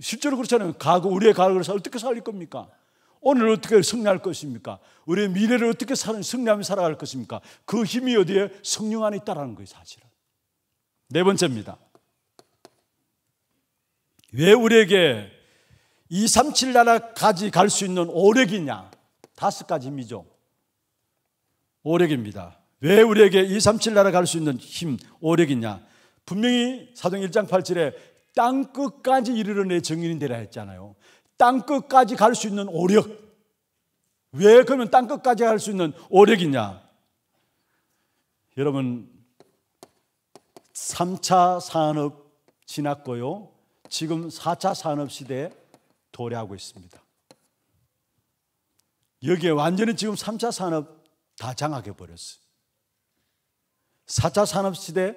실제로 그렇잖아요. 과거, 우리의 과거를 어떻게 살릴 겁니까? 오늘 어떻게 승리할 것입니까? 우리의 미래를 어떻게 승리하며 살아갈 것입니까? 그 힘이 어디에? 성령 안에 있다라는 거예요, 사실은. 네 번째입니다. 왜 우리에게 이, 삼, 칠 나라까지 갈 수 있는 오력이냐? 다섯 가지 힘이죠. 오력입니다. 왜 우리에게 이, 삼, 칠 나라 갈 수 있는 힘, 오력이냐? 분명히 사도행전 일 장 팔 절에 땅 끝까지 이르러 내 증인이 되라 했잖아요. 땅끝까지 갈 수 있는 오력. 왜 그러면 땅끝까지 갈 수 있는 오력이냐? 여러분, 삼 차 산업 지났고요, 지금 사 차 산업 시대에 도래하고 있습니다. 여기에 완전히 지금 삼 차 산업 다 장악해버렸어요. 사 차 산업 시대에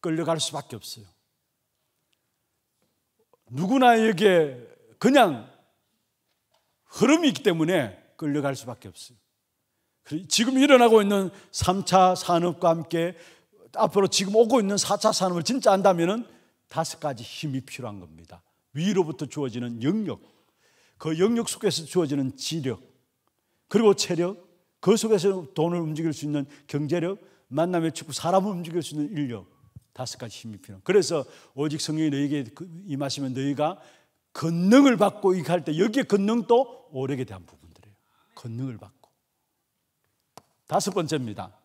끌려갈 수밖에 없어요. 누구나 여기에 그냥 흐름이 있기 때문에 끌려갈 수밖에 없어요. 지금 일어나고 있는 삼 차 산업과 함께 앞으로 지금 오고 있는 사 차 산업을 진짜 안다면 다섯 가지 힘이 필요한 겁니다. 위로부터 주어지는 영역, 그 영역 속에서 주어지는 지력, 그리고 체력, 그 속에서 돈을 움직일 수 있는 경제력, 만남의 축구, 사람을 움직일 수 있는 인력, 다섯 가지 힘이 필요한. 그래서 오직 성령이 너희에게 임하시면 너희가 권능을 받고 이할 때, 여기에 권능도 오력에 대한 부분들이에요. 권능을 받고. 다섯 번째입니다.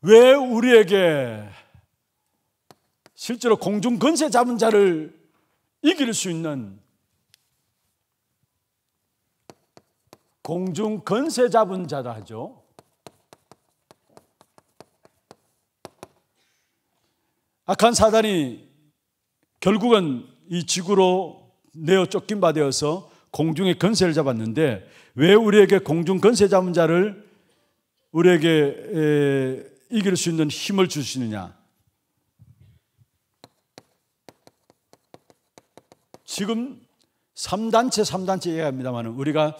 왜 우리에게 실제로 공중 권세 잡은 자를 이길 수 있는, 공중 권세 잡은 자라 하죠. 악한 사단이 결국은 이 지구로 내어 쫓긴 바 되어서 공중에 권세를 잡았는데, 왜 우리에게 공중 권세 잡은 자를 우리에게 에, 이길 수 있는 힘을 주시느냐? 지금 삼 단체, 삼 단체 얘기합니다만, 우리가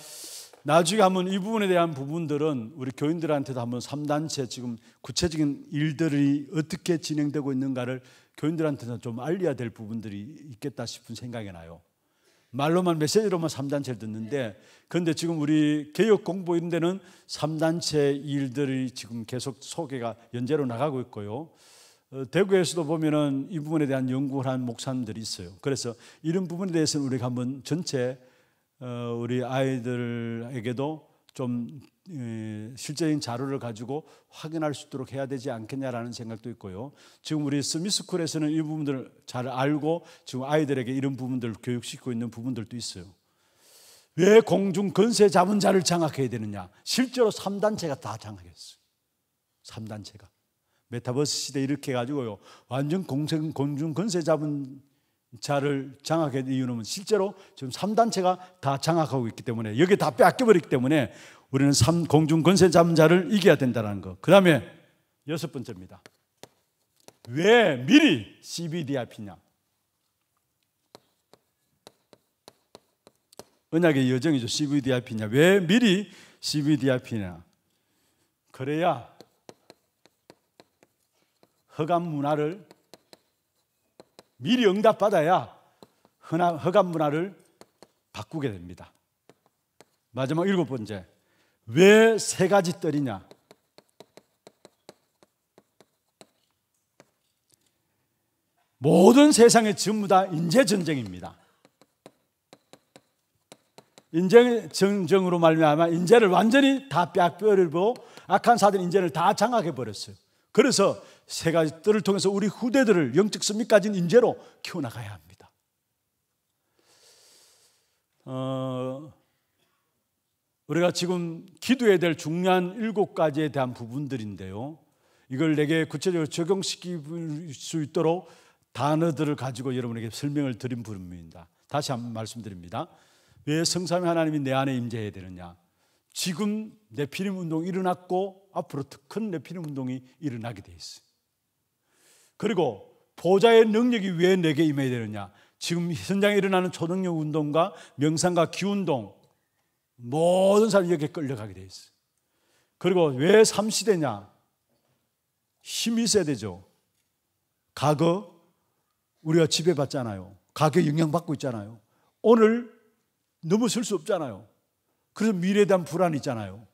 나중에 한번 이 부분에 대한 부분들은 우리 교인들한테도 한번 삼 단체 지금 구체적인 일들이 어떻게 진행되고 있는가를 교인들한테는 좀 알려야 될 부분들이 있겠다 싶은 생각이 나요. 말로만 메시지로만 삼 단체를 듣는데, 그런데 지금 우리 개혁 공부 이런 데는 삼 단체 일들이 지금 계속 소개가 연재로 나가고 있고요. 어, 대구에서도 보면은 이 부분에 대한 연구를 한 목사님들이 있어요. 그래서 이런 부분에 대해서는 우리가 한번 전체 어, 우리 아이들에게도 좀 에, 실제적인 자료를 가지고 확인할 수 있도록 해야 되지 않겠냐라는 생각도 있고요. 지금 우리 스미스쿨에서는 이 부분들을 잘 알고 지금 아이들에게 이런 부분들을 교육시키고 있는 부분들도 있어요. 왜 공중 권세 잡은 자를 장악해야 되느냐? 실제로 삼 단체가 다 장악했어요. 삼 단체가 메타버스 시대 이렇게 해가지고요, 완전 공생, 공중 권세 잡은 자를 장악한 이유는 실제로 지금 삼 단체가 다 장악하고 있기 때문에, 여기에 다 빼앗겨버리기 때문에 우리는 삼, 공중 권세 잡은 자를 이겨야 된다는 거. 그 다음에 여섯 번째입니다. 왜 미리 씨비디아이피냐? 언약의 여정이죠. 씨비디아이피냐? 왜 미리 씨비디아이피냐? 그래야 허감 문화를 미리 응답받아야 허감 문화를 바꾸게 됩니다. 마지막 일곱 번째, 왜 세 가지 떨이냐? 모든 세상의 전부 다 인재전쟁입니다. 인재전쟁으로 말미암아 인재를 완전히 다 빼앗겨버리고 악한 사들은 인재를 다 장악해버렸어요. 그래서 세 가지 뜰을 통해서 우리 후대들을 영적 승리 가진 인재로 키워나가야 합니다. 어, 우리가 지금 기도해야 될 중요한 일곱 가지에 대한 부분들인데요, 이걸 내게 구체적으로 적용시킬 수 있도록 단어들을 가지고 여러분에게 설명을 드린 부분입니다. 다시 한번 말씀드립니다. 왜 성삼위 하나님이 내 안에 임재해야 되느냐? 지금 내피림 운동이 일어났고 앞으로 더 큰 내피림 운동이 일어나게 돼 있어요. 그리고 보좌의 능력이 왜 내게 임해야 되느냐? 지금 현장에 일어나는 초능력 운동과 명상과 기운동, 모든 사람이 여기에 끌려가게 돼 있어요. 그리고 왜 삼 시대냐? 힘이 있어야 되죠. 과거 우리가 지배받잖아요. 과거에 영향받고 있잖아요. 오늘 넘어설 수 없잖아요. 그래서 미래에 대한 불안이 있잖아요.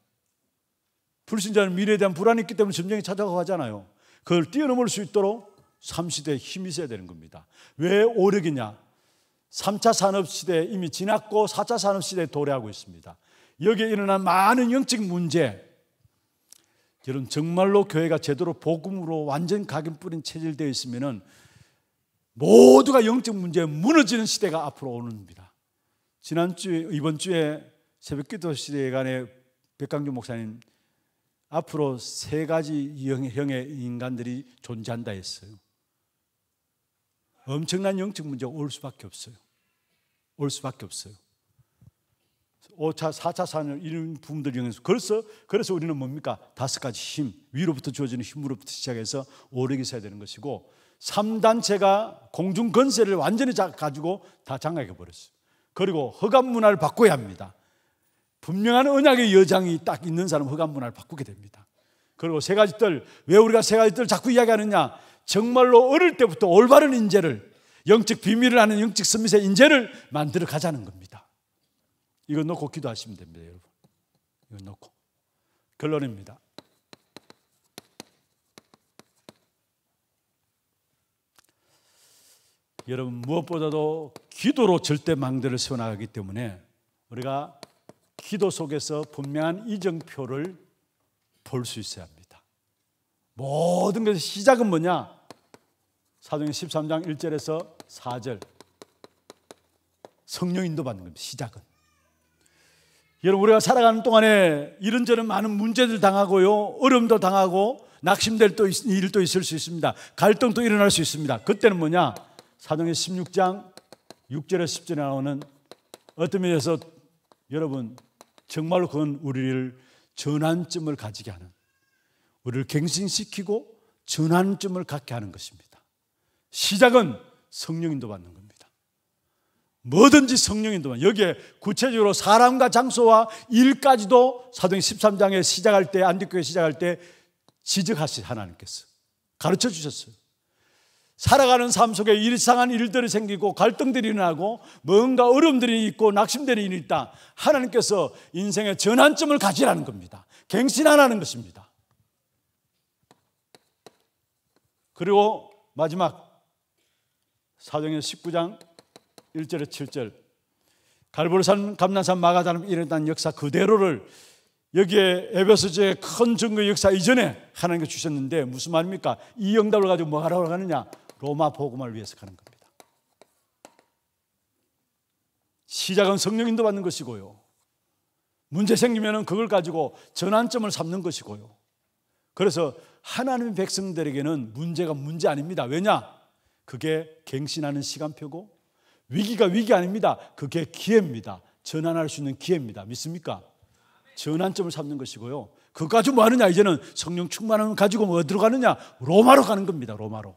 불신자는 미래에 대한 불안이 있기 때문에 점쟁이 찾아가고 하잖아요. 그걸 뛰어넘을 수 있도록 삼 시대에 힘이 있어야 되는 겁니다. 왜 오력이냐? 삼 차 산업시대에 이미 지났고 사 차 산업시대에 도래하고 있습니다. 여기에 일어난 많은 영적 문제, 여러분 정말로 교회가 제대로 복음으로 완전 각인뿌린 체질되어 있으면은 모두가 영적 문제에 무너지는 시대가 앞으로 오는 겁니다. 지난주에, 이번 주에 새벽기도 시대간에 백강준 목사님 앞으로 세 가지 형의 인간들이 존재한다 했어요. 엄청난 영적 문제가 올 수밖에 없어요. 올 수밖에 없어요. 오 차, 사 차 산업 이런 부분들 영향에서 그래서 그래서 우리는 뭡니까? 다섯 가지 힘, 위로부터 주어지는 힘으로부터 시작해서 오력이 있어야 되는 것이고, 삼 단체가 공중 권세를 완전히 가지고 다 장악해 버렸어요. 그리고 허감 문화를 바꿔야 합니다. 분명한 언약의 여장이 딱 있는 사람 허감 문화를 바꾸게 됩니다. 그리고 세 가지 뜰, 왜 우리가 세 가지 뜰 자꾸 이야기하느냐? 정말로 어릴 때부터 올바른 인재를, 영적 비밀을 아는 영적 스밋의 인재를 만들어 가자는 겁니다. 이거 놓고 기도하시면 됩니다, 여러분. 이거 놓고 결론입니다. 여러분, 무엇보다도 기도로 절대 망대를 세워나가기 때문에 우리가 기도 속에서 분명한 이정표를 볼 수 있어야 합니다. 모든 것의 시작은 뭐냐? 사도행전 십삼 장 일 절에서 사 절, 성령 인도받는 겁니다. 시작은. 여러분, 우리가 살아가는 동안에 이런저런 많은 문제들 당하고요, 어려움도 당하고 낙심될 또 일도 있을 수 있습니다. 갈등도 일어날 수 있습니다. 그때는 뭐냐? 사도행전 십육 장 육 절에서 십 절에 나오는, 어떤 면에서 여러분 정말로 그건 우리를 전환점을 가지게 하는, 우리를 갱신시키고 전환점을 갖게 하는 것입니다. 시작은 성령 인도받는 겁니다. 뭐든지 성령의 인도만. 여기에 구체적으로 사람과 장소와 일까지도 사도행전 십삼 장에 시작할 때, 안디교회 시작할 때 지적하신 하나님께서 가르쳐 주셨어요. 살아가는 삶 속에 일상한 일들이 생기고 갈등들이 일어나고 뭔가 어려움들이 있고 낙심들이 있다. 하나님께서 인생의 전환점을 가지라는 겁니다. 갱신하라는 것입니다. 그리고 마지막 사도행전 십구 장 일 절에서 칠 절, 갈보리산, 감람산, 마가다름 일어난 역사 그대로를 여기에 에베소서의 큰 증거 역사 이전에 하나님께서 주셨는데 무슨 말입니까? 이 응답을 가지고 뭐 하라고 하느냐? 로마 복음을 위해서 가는 겁니다. 시작은 성령 인도 받는 것이고요, 문제 생기면 그걸 가지고 전환점을 삼는 것이고요. 그래서 하나님의 백성들에게는 문제가 문제 아닙니다. 왜냐? 그게 갱신하는 시간표고 위기가 위기 아닙니다. 그게 기회입니다. 전환할 수 있는 기회입니다. 믿습니까? 전환점을 삼는 것이고요. 그거 가지고 뭐 하느냐? 이제는 성령 충만함을 가지고 뭐 어디로 가느냐? 로마로 가는 겁니다. 로마로.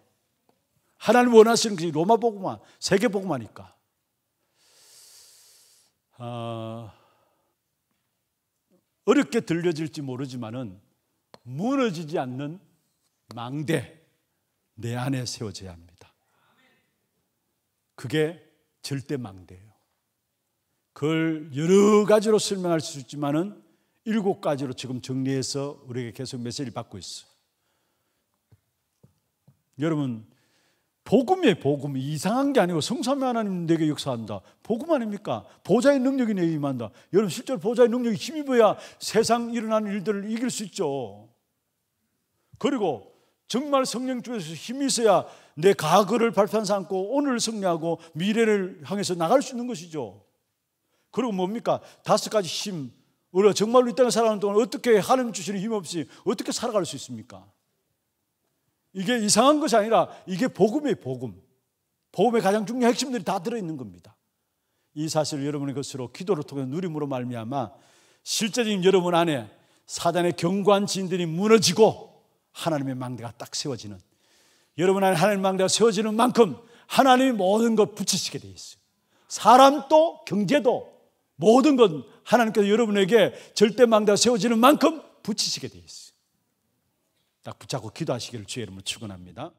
하나님 원하시는 것이 로마 복음화, 세계 복음화니까. 어, 어렵게 들려질지 모르지만은 무너지지 않는 망대 내 안에 세워져야 합니다. 그게 절대 망대예요. 그걸 여러 가지로 설명할 수 있지만은 일곱 가지로 지금 정리해서 우리에게 계속 메시지를 받고 있어요. 여러분, 복음이에요. 복음. 이상한 게 아니고 성삼위 하나님 내게 역사한다. 복음 아닙니까? 보좌의 능력이 내게 임한다. 여러분, 실제로 보좌의 능력이 힘입어야 세상 일어나는 일들을 이길 수 있죠. 그리고 정말 성령 주에서 힘이 있어야 내 과거를 발판 삼고 오늘을 승리하고 미래를 향해서 나갈 수 있는 것이죠. 그리고 뭡니까? 다섯 가지 힘. 우리가 정말로 이 땅에 살아가는 동안 어떻게 하나님 주시는 힘 없이 어떻게 살아갈 수 있습니까? 이게 이상한 것이 아니라 이게 복음이에요. 복음. 복음의 가장 중요한 핵심들이 다 들어있는 겁니다. 이 사실을 여러분의 것으로 기도를 통해 누림으로 말미암아 실제적인 여러분 안에 사단의 견고한 진들이 무너지고 하나님의 망대가 딱 세워지는, 여러분 안에 하나님의 망대가 세워지는 만큼 하나님이 모든 것 붙이시게 돼 있어요. 사람도 경제도 모든 건 하나님께서 여러분에게 절대 망대가 세워지는 만큼 붙이시게 돼 있어요. 딱 붙잡고 기도하시기를 주의 이름으로 축원합니다.